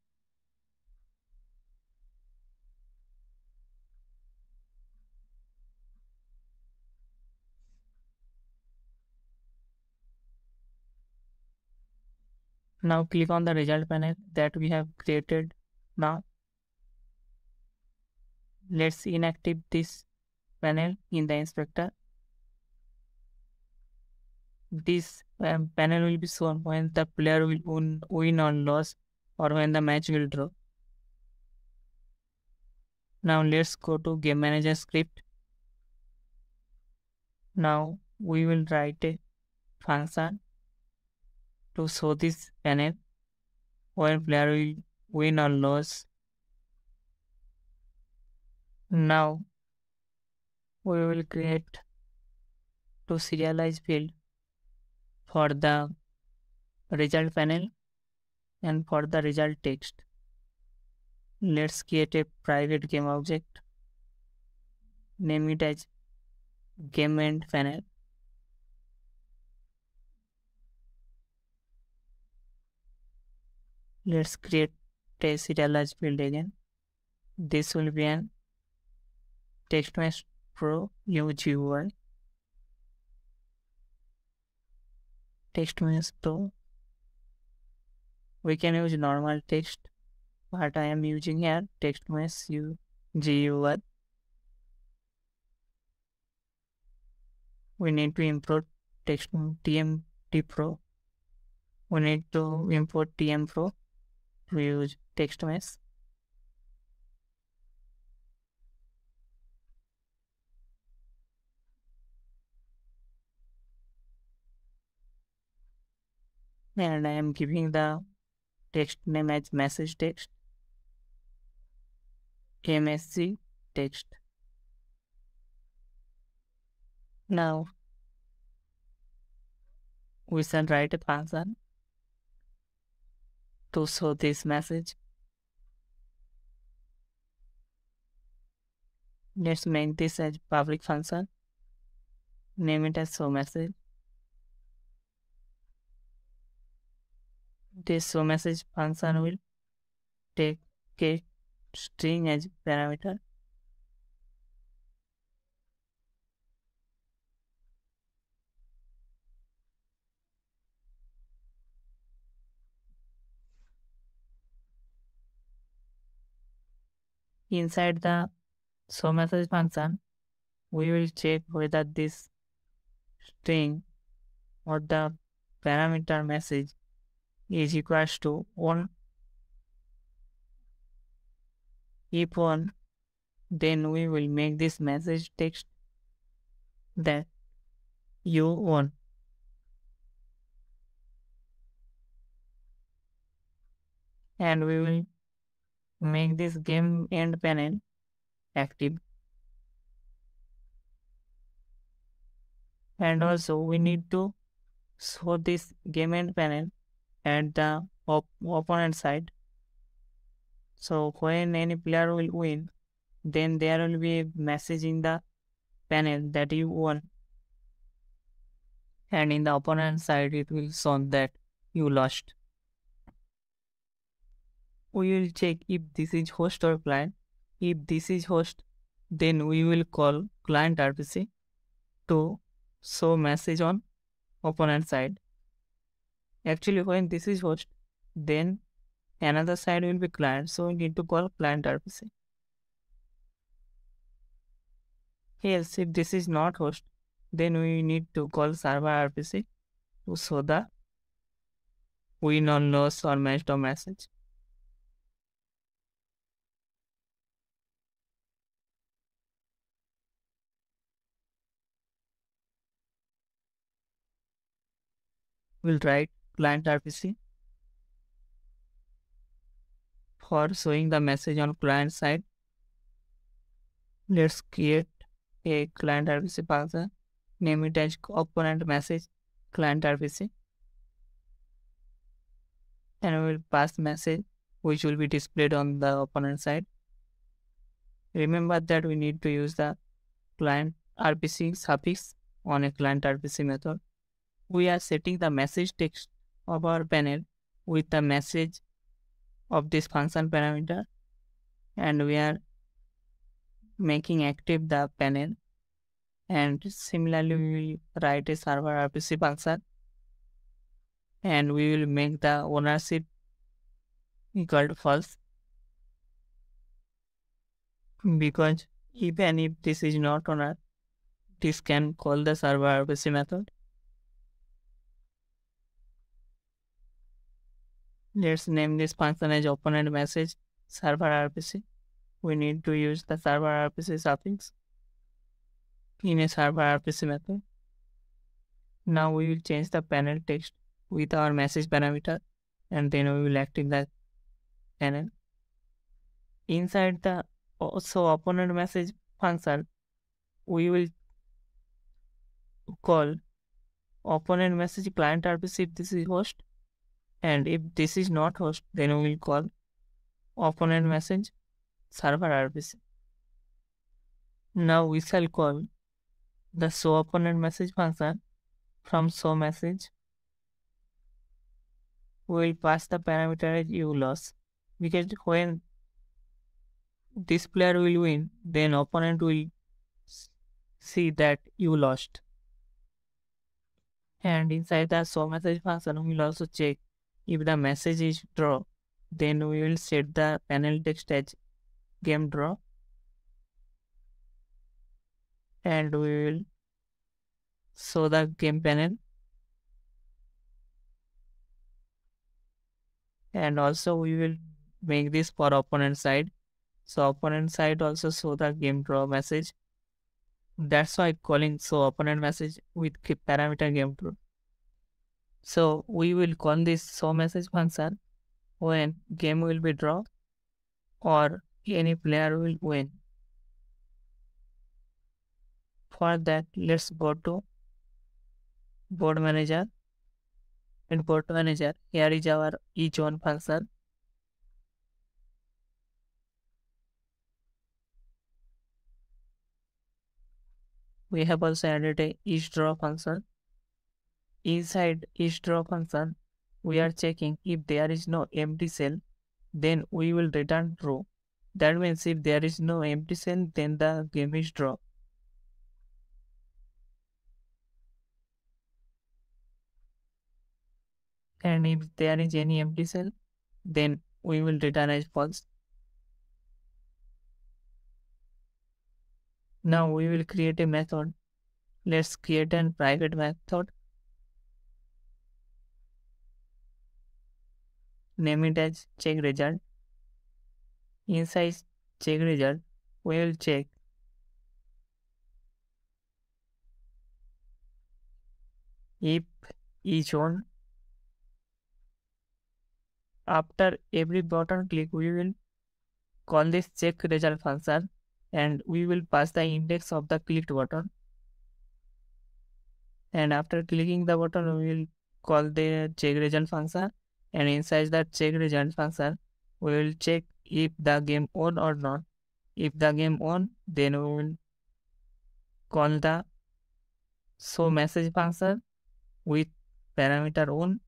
Now click on the result panel that we have created now. Let's inactive this panel in the inspector. This um, panel will be shown when the player will win, win or lose, or when the match will draw. Now let's go to Game Manager script. Now we will write a function to show this panel when player will win or lose. Now we will create to serialize field for the result panel and for the result text. Let's create a private game object. Name it as game end panel. Let's create a serialized field again. This will be an TextMeshPro U G U I. TextMeshPro. We can use normal text, but I am using here TextMesh U G U I. We need to import text T M T Pro. We need to import T M Pro. We use text mesh. And I am giving the text name as message text, M S C text. Now we shall write a function to show this message. Let's make this as public function. Name it as show message. This show message function will take a string as parameter. Inside the show message function, we will check whether this string or the parameter message is equals to one. If one, then we will make this message text that you won. And we will make this game end panel active. And also we need to show this game end panel at the op opponent side. So when any player will win, then there will be a message in the panel that you won. And in the opponent side, it will show that you lost. We will check if this is host or client. If this is host, then we will call client R P C to show message on opponent side. Actually, when this is host, then another side will be client. So we need to call client R P C. Else, if this is not host, then we need to call server R P C to show the win or loss or matched or message. We'll write client R P C for showing the message on client side. Let's create a ClientRpc parser, name it as component message ClientRpc, and we will pass message which will be displayed on the opponent side. Remember that we need to use the ClientRpc suffix on a ClientRpc method. We are setting the message text of our panel with the message of this function parameter, and we are making active the panel. And similarly, we will write a ServerRpc function, and we will make the ownership equal to false, because even if this is not owner, this can call the ServerRpc method. Let's name this function as opponent message ServerRpc. We need to use the ServerRpc suffix in a ServerRpc method. Now we will change the panel text with our message parameter, and then we will activate that panel. Inside the also opponent message function, we will call opponent message ClientRpc if this is host, and if this is not host, then we will call opponent message ServerRpc. Now we shall call the show opponent message function. From show message, we will pass the parameter as uLoss, because when this player will win, then opponent will see that you lost. And inside the show message function, we will also check if the message is draw, then we will set the panel text as game draw, and we will show the game panel. And also we will make this for opponent side, so opponent side also show the game draw message. That's why calling show opponent message with parameter game draw. So we will call this show message function when game will be draw or any player will win. For that, let's go to board manager. In board manager, here is our e-zone function. We have also added a each draw function. Inside each draw function, we are checking if there is no empty cell, then we will return true. That means if there is no empty cell, then the game is draw. And if there is any empty cell, then we will return as false. Now we will create a method. Let's create a private method. Name it as check result. Inside check result, we will check if each one. After every button click, we will call this check result function, and we will pass the index of the clicked button. And after clicking the button, we will call the check result function, and inside that check result function, we will check if the game on or not. If the game on, then we will call the show message function with parameter on.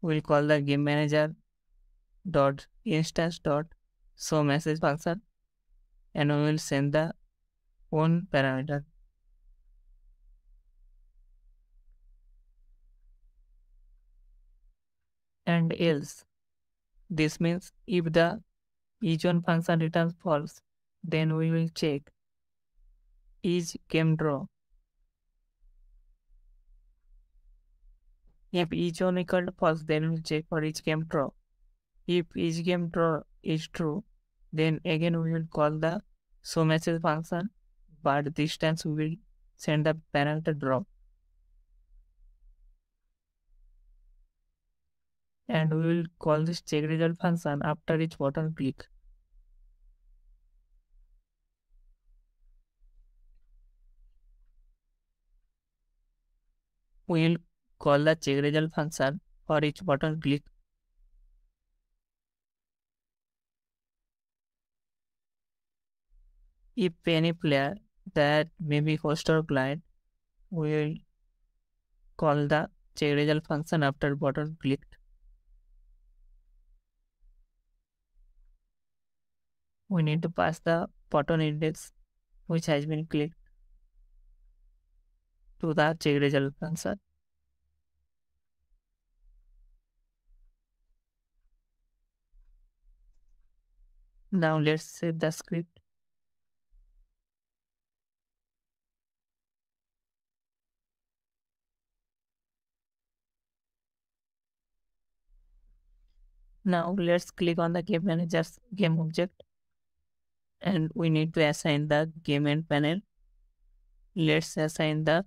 We will call the game manager dot instance dot show message function, and we will send the on parameter. And else, this means if the each one function returns false, then we will check is game draw. If each one equal to false, then we will check for each game draw. If each game draw is true, then again we will call the show message function, but this time we will send the parameter draw. And we will call this check result function after each button click. we'll call the check result function for each button click. If any player that may be host or client, we will call the check result function after button clicked. We need to pass the button index which has been clicked to the check result function. Now let's save the script. Now let's click on the Game Manager's game object and we need to assign the game end panel. Let's assign the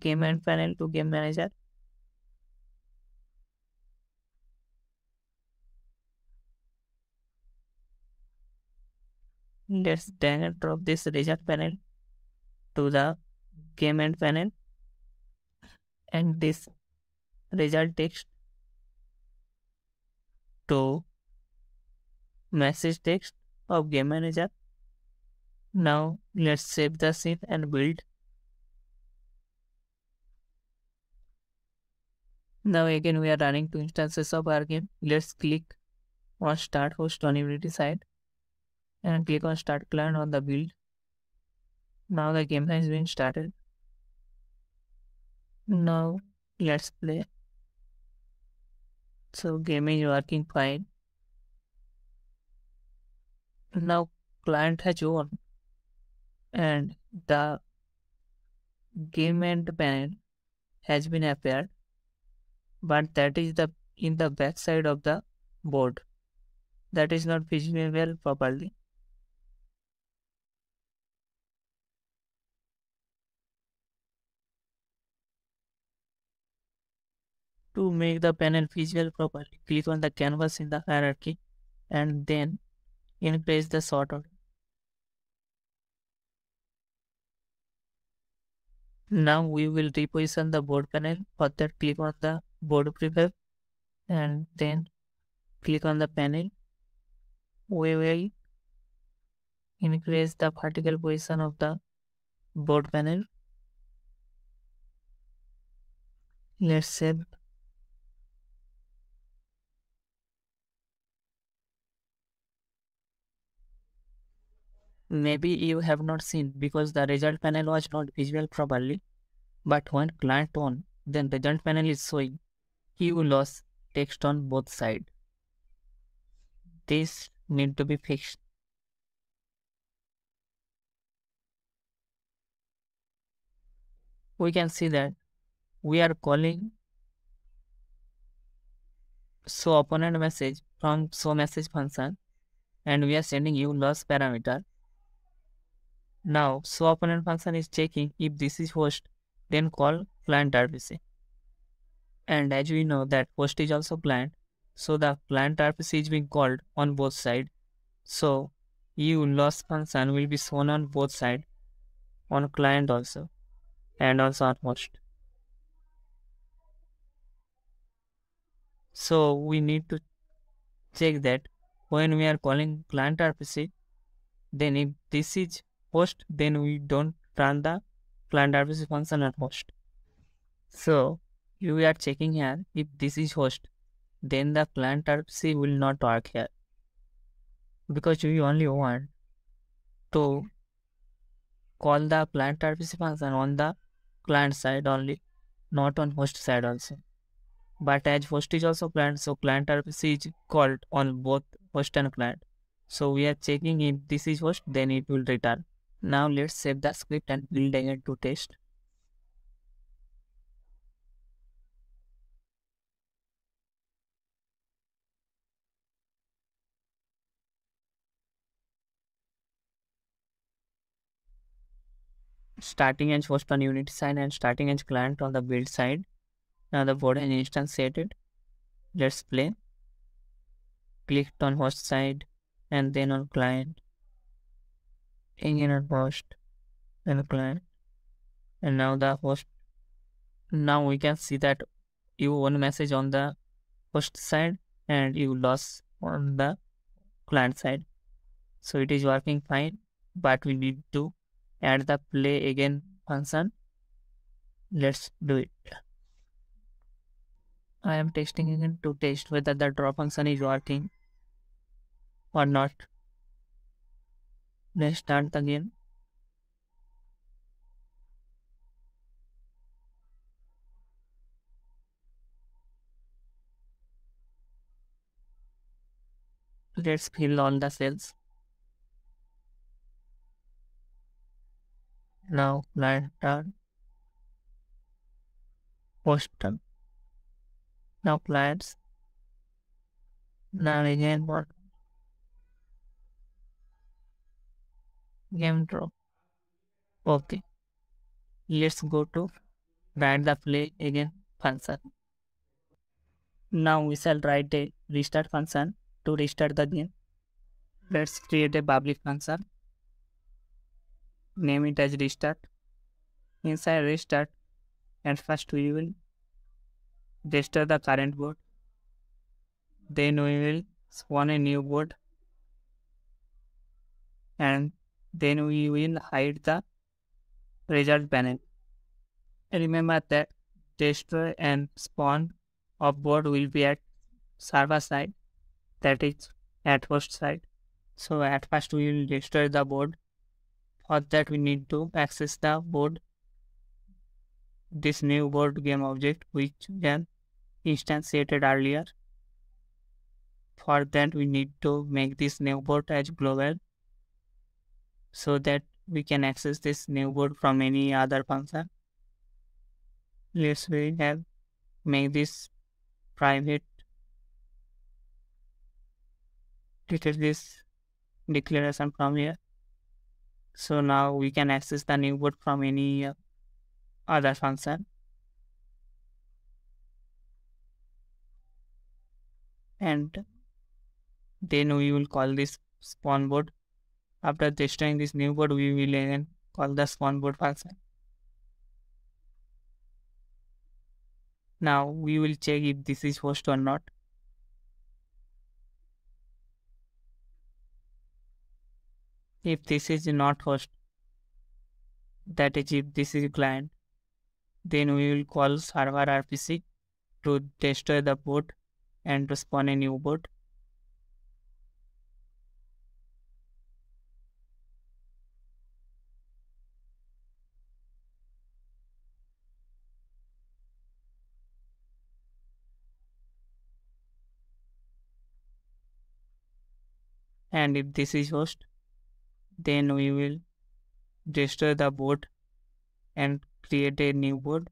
game end panel to Game Manager. Let's drag and drop this result panel to the game end panel and this result text to message text of Game Manager. Now let's save the scene and build. Now again we are running two instances of our game. Let's click on start host on Unity side and click on start client on the build. Now the game has been started. Now let's play. So game is working fine. Now client has won and the game end panel has been appeared, but that is the in the back side of the board. That is not visible properly. To make the panel visual properly, click on the canvas in the hierarchy and then increase the sort order. Now we will reposition the board panel. For that, click on the board prefab and then click on the panel. We will increase the vertical position of the board panel. Let's save. Maybe you have not seen because the result panel was not visible properly, but when client on, then the result panel is showing. You lost text on both sides. This need to be fixed. We can see that we are calling show opponent message from show message function and we are sending you lost parameter. Now, show opponent function is checking if this is host, then call ClientRpc. And as we know that host is also client, so the ClientRpc is being called on both sides. So, you loss function will be shown on both sides, on client also, and also on host. So, we need to check that when we are calling ClientRpc, then if this is host, then we don't run the ClientRpc function at host. So we are checking here if this is host, then the ClientRpc will not work here because we only want to call the ClientRpc function on the client side only, not on host side also. But as host is also client, so ClientRpc is called on both host and client. So we are checking if this is host, then it will return. Now let's save the script and build again to test. Starting as host on Unity side and starting as client on the build side. Now the board and instantiated. Let's play. Clicked on host side and then on client. Again on host. and the client, and now the host. Now we can see that you won message on the host side and you lost on the client side. So it is working fine, but we need to add the play again function. Let's do it. I am testing again to test whether the draw function is working or not. Let's start again. Let's fill all the cells. Now client turn, host turn. Now clients. Now again work. Game draw. Okay. Let's go to write the play again function. Now we shall write a restart function to restart the game. Let's create a public function. Name it as restart. Inside restart, and first we will restore the current board. Then we will spawn a new board. And then we will hide the result panel. Remember that destroy and spawn of board will be at server side, that is at host side. So at first we will destroy the board. For that we need to access the board, this new board game object which we instantiated earlier. For that we need to make this new board as global, so that we can access this new board from any other function. Let's we have make this private. Treated this declaration from here. So now we can access the new board from any uh, other function. And then we will call this spawn board. After destroying this new board, we will again call the spawn board function. Now we will check if this is host or not. If this is not host, that is if this is client, then we will call ServerRpc to destroy the board and to spawn a new board. And if this is host, then we will destroy the board and create a new board,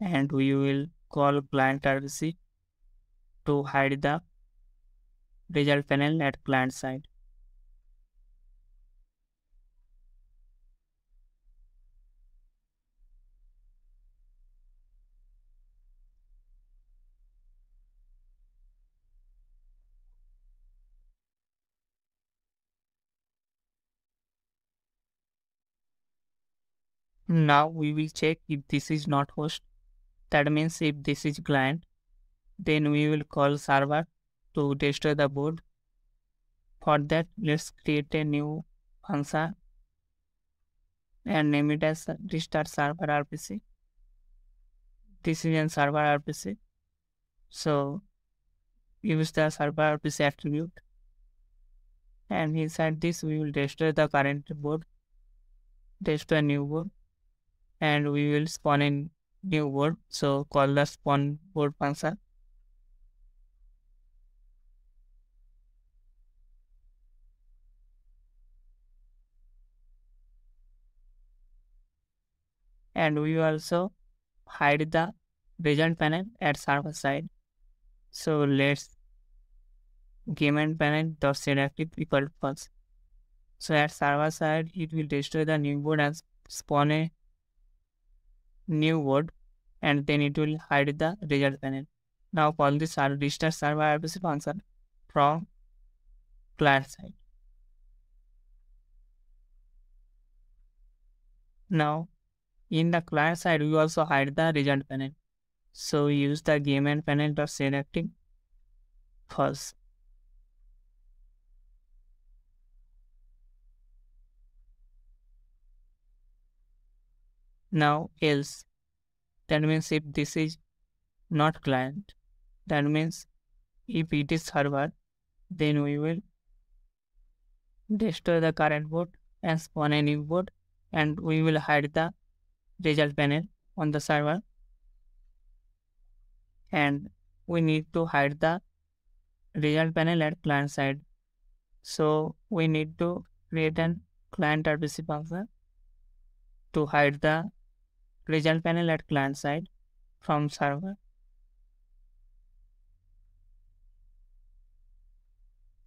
and we will call ClientRpc to hide the result panel at client side. Now we will check if this is not host, that means if this is client, then we will call server to destroy the board. For that, let's create a new function and name it as restart ServerRpc. This is an ServerRpc, so use the ServerRpc attribute, and inside this we will destroy the current board, destroy new board. And we will spawn a new board, so call the spawn board function. And we also hide the result panel at server side. So let's game and panel dot set active equal false. So at server side, it will destroy the new board and spawn a new board, and then it will hide the result panel. Now call this restart ServerRpc function from client side. Now, in the client side, we also hide the result panel. So we use the game panel to selecting first. Now else, that means if this is not client, that means if it is server, then we will destroy the current board and spawn a new board, and we will hide the result panel on the server, and we need to hide the result panel at client side. So we need to create an ClientRpc function to hide the result panel at client side from server.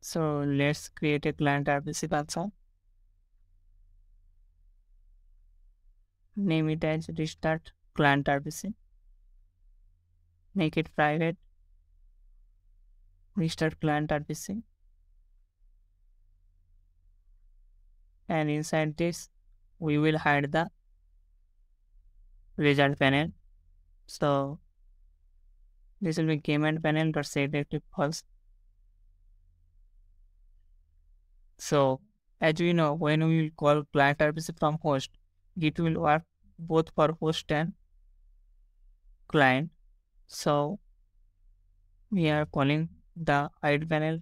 So let's create a ClientRpc function. Name it as restart ClientRpc. Make it private. Restart ClientRpc. And inside this, we will hide the result panel. So this will be game panel dot setDetective false. So as we know, when we call ClientRpc from host, it will work both for host and client. So we are calling the hide panel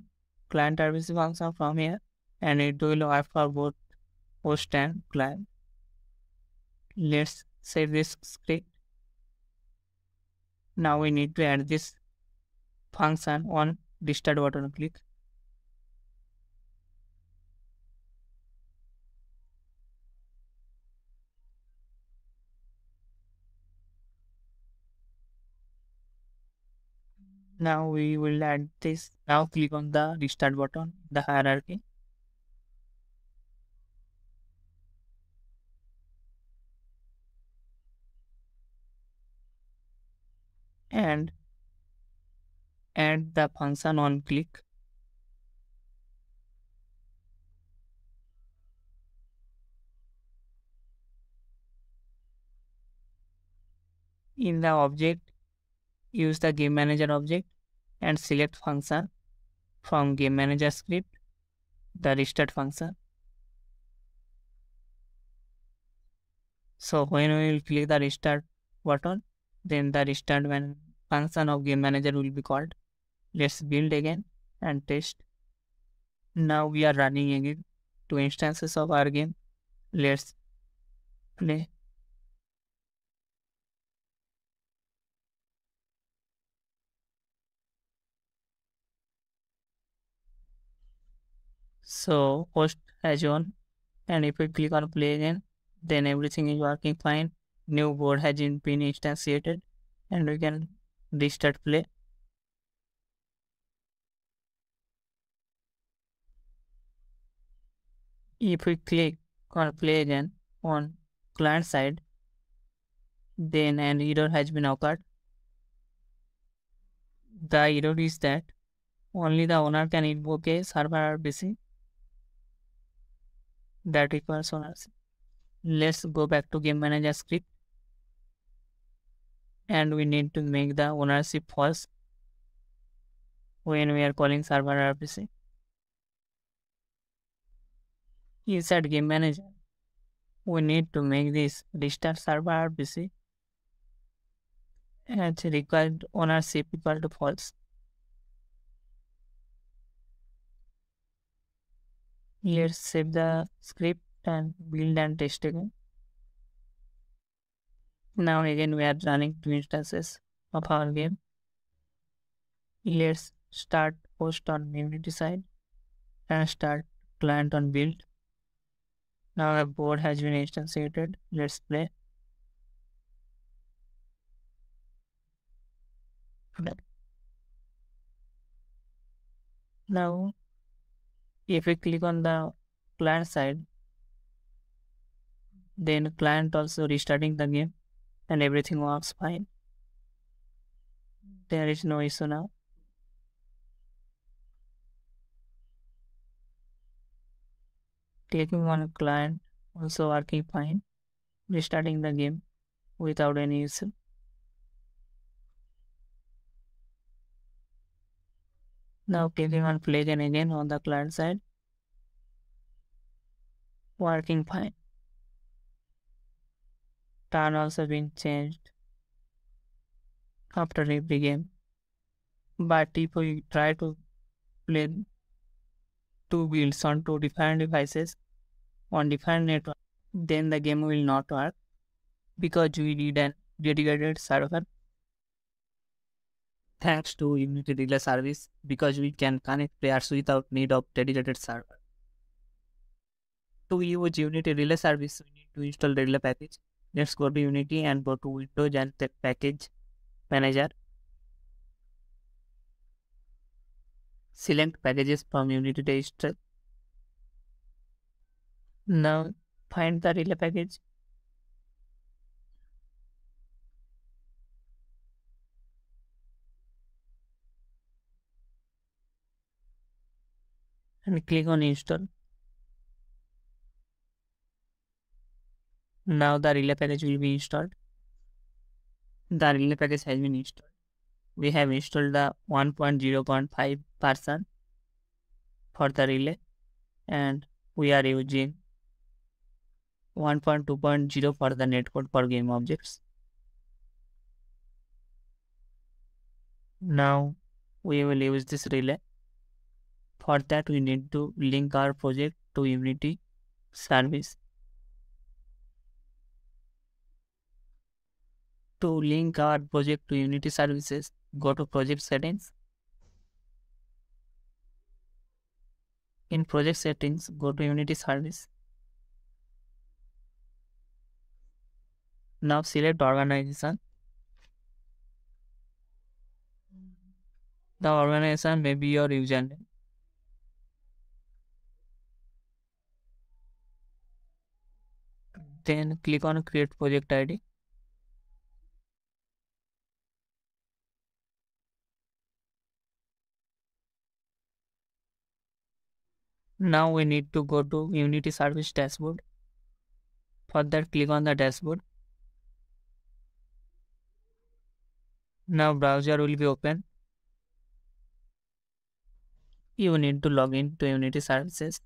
ClientRpc function from here, and it will work for both host and client. Let's save this script. Now we need to add this function on restart button click. Now we will add this. Now click on the restart button, the hierarchy. And add the function on click. In the object, use the GameManager object and select function from GameManager script, the restart function. So when we will click the restart button, then the restart function of GameManager will be called. Let's build again and test. Now we are running again two instances of our game. Let's play. So host has on, and if we click on play again, then everything is working fine. New board has been instantiated, and we can restart play. If we click on play again on client side, then an error has been occurred. The error is that only the owner can invoke a ServerRpc that requires owners. Let's go back to GameManager script, and we need to make the ownership false when we are calling ServerRpc. Inside GameManager, we need to make this restart ServerRpc and required ownership equal to false. Let's save the script and build and test again. Now again we are running two instances of our game. Let's start host on Unity side and start client on build. Now the board has been instantiated. Let's play. Now if we click on the client side, then client also restarting the game, and everything works fine. There is no issue now. Taking on a client also working fine. restarting the game without any issue. Now clicking on play again again on the client side. Working fine. Turn also been changed after every game. But if we try to play two builds on two different devices on different network, then the game will not work because we need a dedicated server. Thanks to Unity Relay service, because we can connect players without need of dedicated server. To use Unity Relay service, we need to install Relay package. Let's go to Unity and go to Windows and the package manager. Select packages from Unity registry. Now find the Relay package. And click on install. Now the Relay package will be installed. The Relay package has been installed. We have installed the one point zero point five version for the Relay, and we are using one point two point zero for the Netcode for Game Objects. Now we will use this Relay. For that, we need to link our project to Unity service. To link our project to Unity services, go to project settings. In project settings, go to Unity service. Now select organization. The organization may be your username. Then click on create project I D. Now we need to go to Unity service dashboard. For that, click on the dashboard. Now browser will be open. You need to log in to Unity services.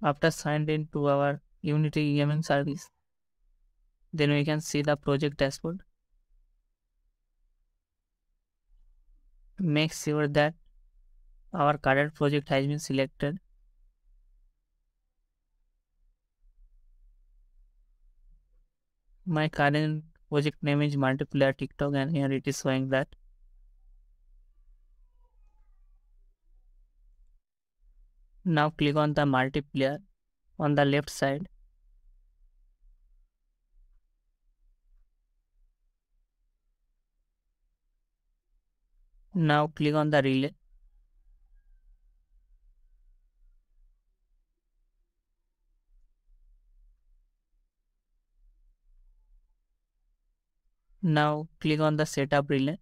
After signed in to our Unity E M M service, then we can see the project dashboard. Make sure that our current project has been selected. My current project name is Multiplayer Tic-tac-toe, and here it is showing that. Now click on the multiplayer on the left side. Now click on the Relay. Now click on the setup Relay.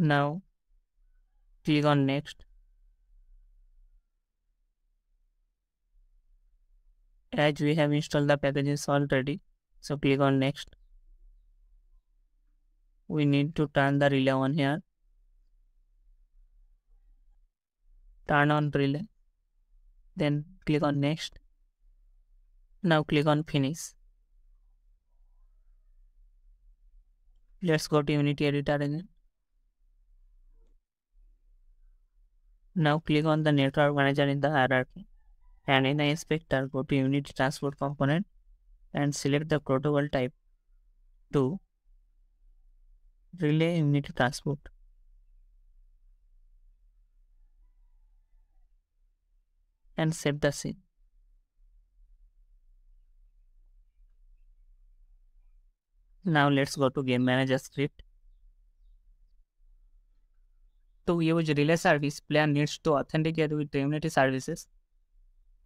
Now click on next. As we have installed the packages already, so click on next. We need to turn the Relay on here. Turn on Relay. Then click on next. Now click on finish. Let's go to Unity editor again. Now click on the Network Manager in the hierarchy, and in the inspector, go to Unity Transport component and select the protocol type to Relay Unity Transport. And save the scene. Now let's go to Game Manager script. To use Relay service, player needs to authenticate with Unity services.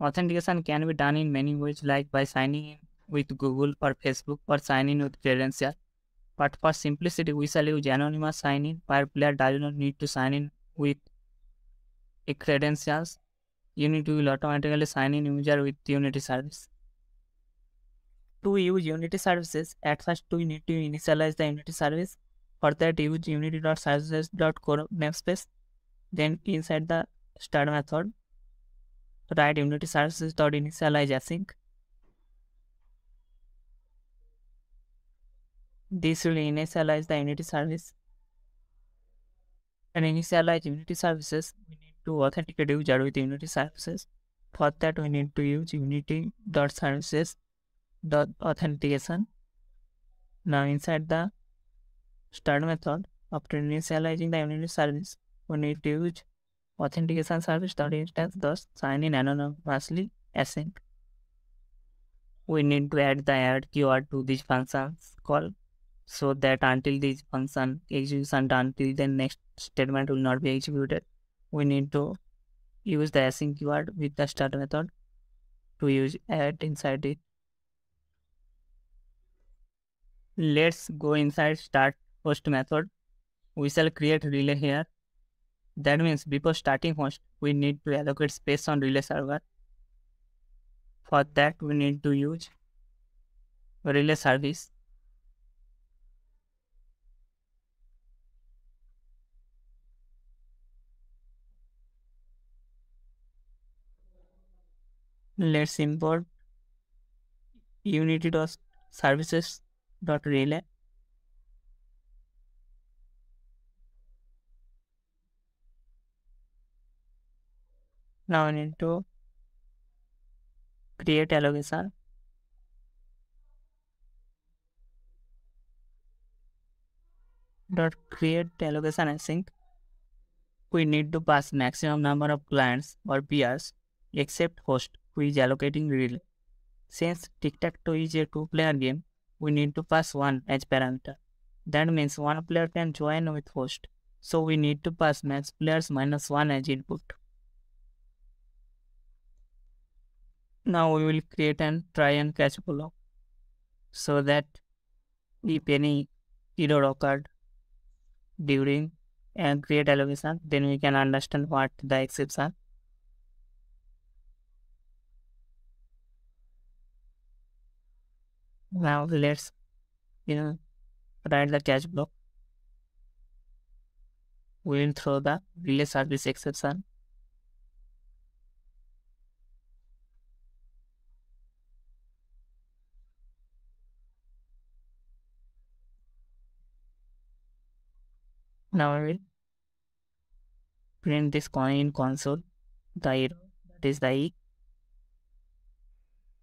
Authentication can be done in many ways, like by signing in with Google or Facebook or signing in with credential. But for simplicity, we shall use anonymous sign-in, where player does not need to sign in with a credentials. Unity will automatically sign in user with Unity service. To use Unity services, at first we need to initialize the Unity service. For that, use unity.services.core namespace. Then inside the start method, write Unity services.initialize async. This will initialize the Unity service. And initialize Unity services, we need to authenticate user with Unity services. For that, we need to use unity.services.authentication. Now inside the start method, after initializing the Unity service, we need to use authentication service dot instance thus sign in anonymously async. We need to add the add keyword to this function's call, so that until this function execution until the next statement will not be executed. We need to use the async keyword with the start method to use add inside it. Let's go inside start host method. We shall create relay here. That means before starting host, we need to allocate space on relay server. For that, we need to use relay service. Let's import unity.services.relay. Now we need to create allocation. Dot create allocation async. We need to pass maximum number of clients or peers except host, who is allocating relay. Since Tic-tac-toe is a two-player game, we need to pass one as parameter. That means one player can join with host. So we need to pass match players minus one as input. Now we will create and try and catch block, so that if any error occurred during and create allocation, then we can understand what the exceptions are. Now let's you know write the catch block. We will throw the relay service exception. Now I will print this in console, the error, that is the E.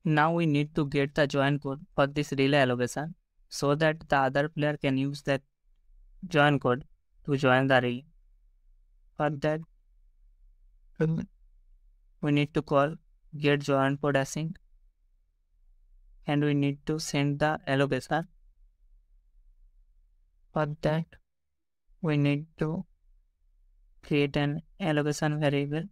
Now we need to get the join code for this relay allocation, so that the other player can use that join code to join the relay. For that, we need to call get join code async, and we need to send the allocation. For that, we need to create an allocation variable.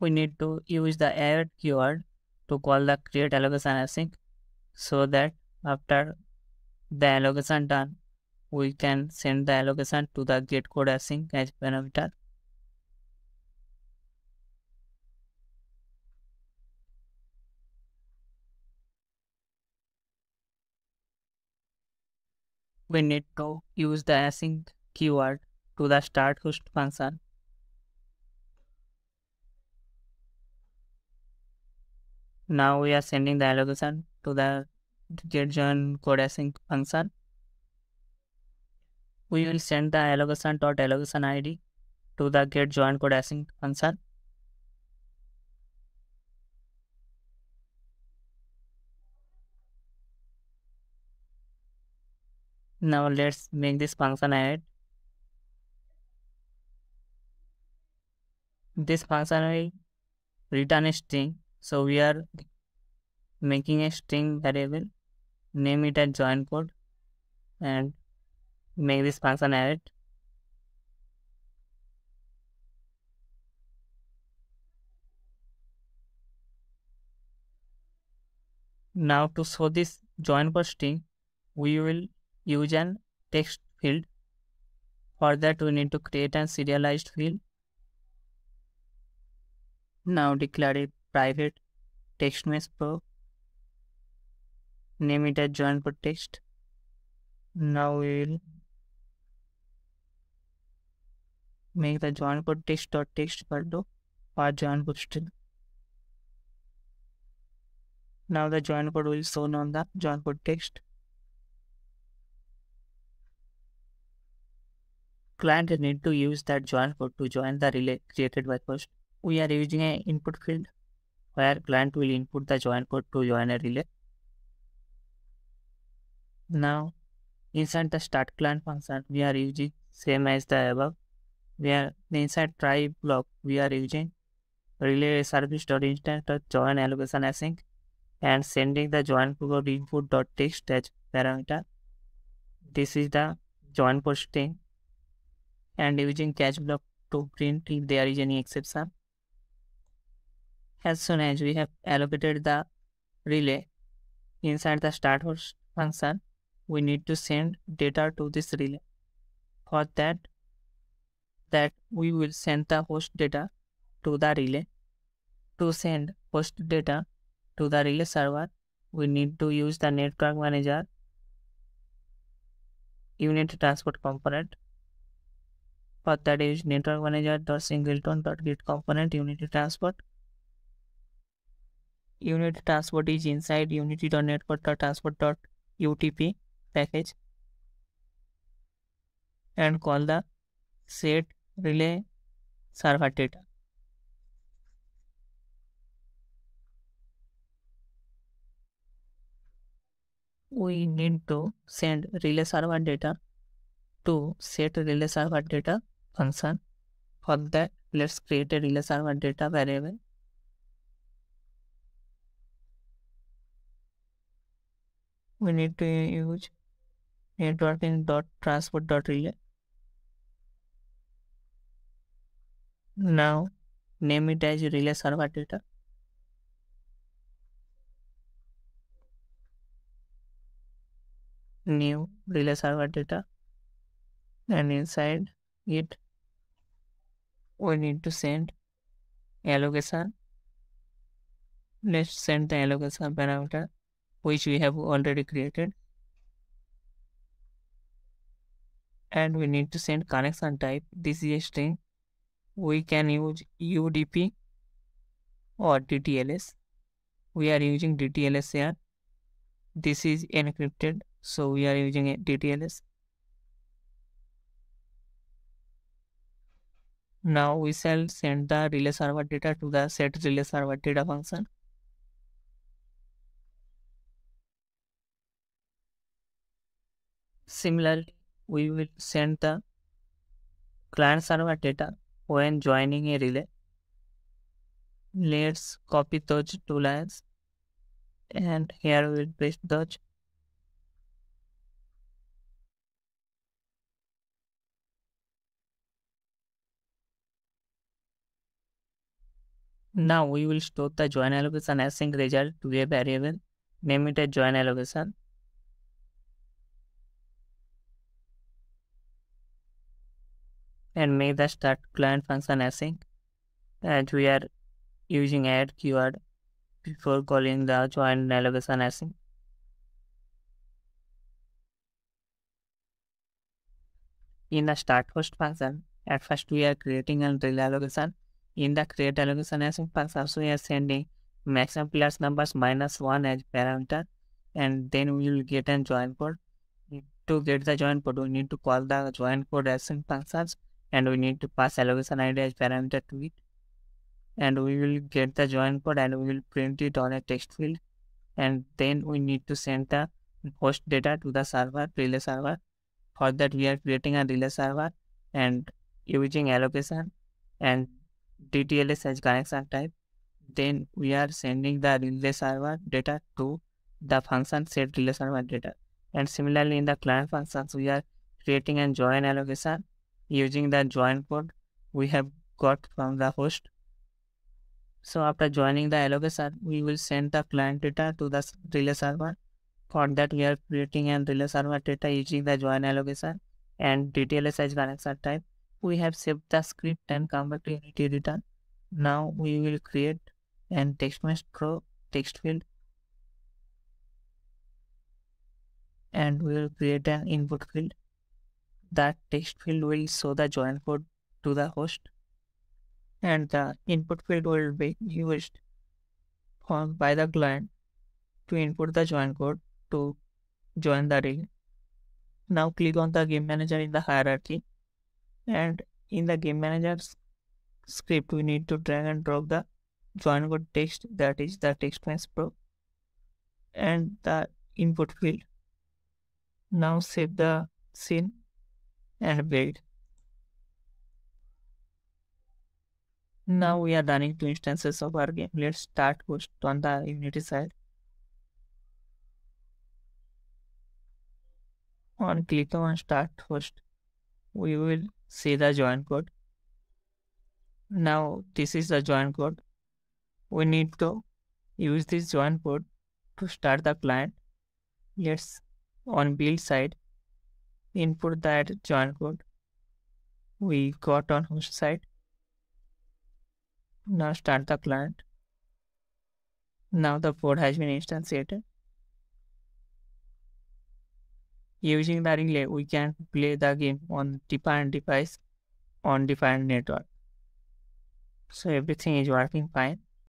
We need to use the add keyword to call the create allocation async, so that after the allocation done, we can send the allocation to the get code async as parameter. We need to use the async keyword to the start host function. Now we are sending the allocation to the get join code async function. We will send the allocation dot allocation I D to the get join code async function. Now let's make this function add. This function will return a string, so we are making a string variable, name it as join code, and make this function add. Now to show this join string, we will use an text field. For that we need to create an serialized field. Now declare it private TextMeshPro. Name it as join for text. Now we will make the join for text dot text window or join for string. Now the join code will shown on the join code text. Client need to use that join code to join the relay created by first. We are using an input field where client will input the join code to join a relay. Now inside the start client function, we are using same as the above. We are inside try block, we are using relay service dot instance dot join allocation async, and sending the join code input dot text as parameter. This is the join code string, and using catch block to print if there is any exception. As soon as we have allocated the relay inside the start host function, we need to send data to this relay. For that, that we will send the host data to the relay. To send host data to the relay server, we need to use the network manager Unity Transport component. For that is network manager dot singleton dot get component Unity Transport. Unity Transport is inside Unity dot network dot transport dot U D P package, and call the set relay server data. We need to send relay server data to set relay server data function. For that, let's create a relay server data variable. We need to use networking.transport.relay. Now name it as relay server data. New relay server data, and inside it we need to send allocation. Let's send the allocation parameter which we have already created, and we need to send connection type. This is a string. We can use U D P or D T L S. We are using D T L S here. This is encrypted, so we are using a D T L S. Now we shall send the relay server data to the set relay server data function. Similarly, we will send the client server data when joining a relay. Let's copy those two lines, and here we will paste those. Now we will store the join allocation async result to a variable. Name it as join allocation. And make the start client function async, and we are using add keyword before calling the join allocation async. In the start host function, at first we are creating a relay allocation. In the create allocation async function, so we are sending maximum players numbers minus one as parameter, and then we will get a join code. To get the join code, we need to call the join code async functions, and we need to pass allocation I D as parameter to it. And we will get the join code and we will print it on a text field. And then we need to send the host data to the server, relay server. For that, we are creating a relay server and using allocation and D T L S as connection type. Then we are sending the relay server data to the function set relay server data. And similarly in the client functions, we are creating a join allocation using the join code we have got from the host. So after joining the allocation, we will send the client data to the relay server. For that, we are creating a relay server data using the join allocation and D T L S as connection type. We have saved the script and come back to Unity return. Now we will create an TextMeshPro text field, and we will create an input field. That text field will show the join code to the host, and the input field will be used by the client to input the join code to join the relay. Now click on the Game Manager in the hierarchy, and in the Game Manager's script we need to drag and drop the join code text, that is the TextMeshPro, and the input field. Now save the scene and build. Now we are running two instances of our game. Let's start host on the Unity side. On click on start host, we will see the join code. Now this is the join code. We need to use this join code to start the client. Let's on build side input that join code we got on host side. Now start the client. Now the pod has been instantiated. Using the relay, we can play the game on defined device on defined network. So everything is working fine.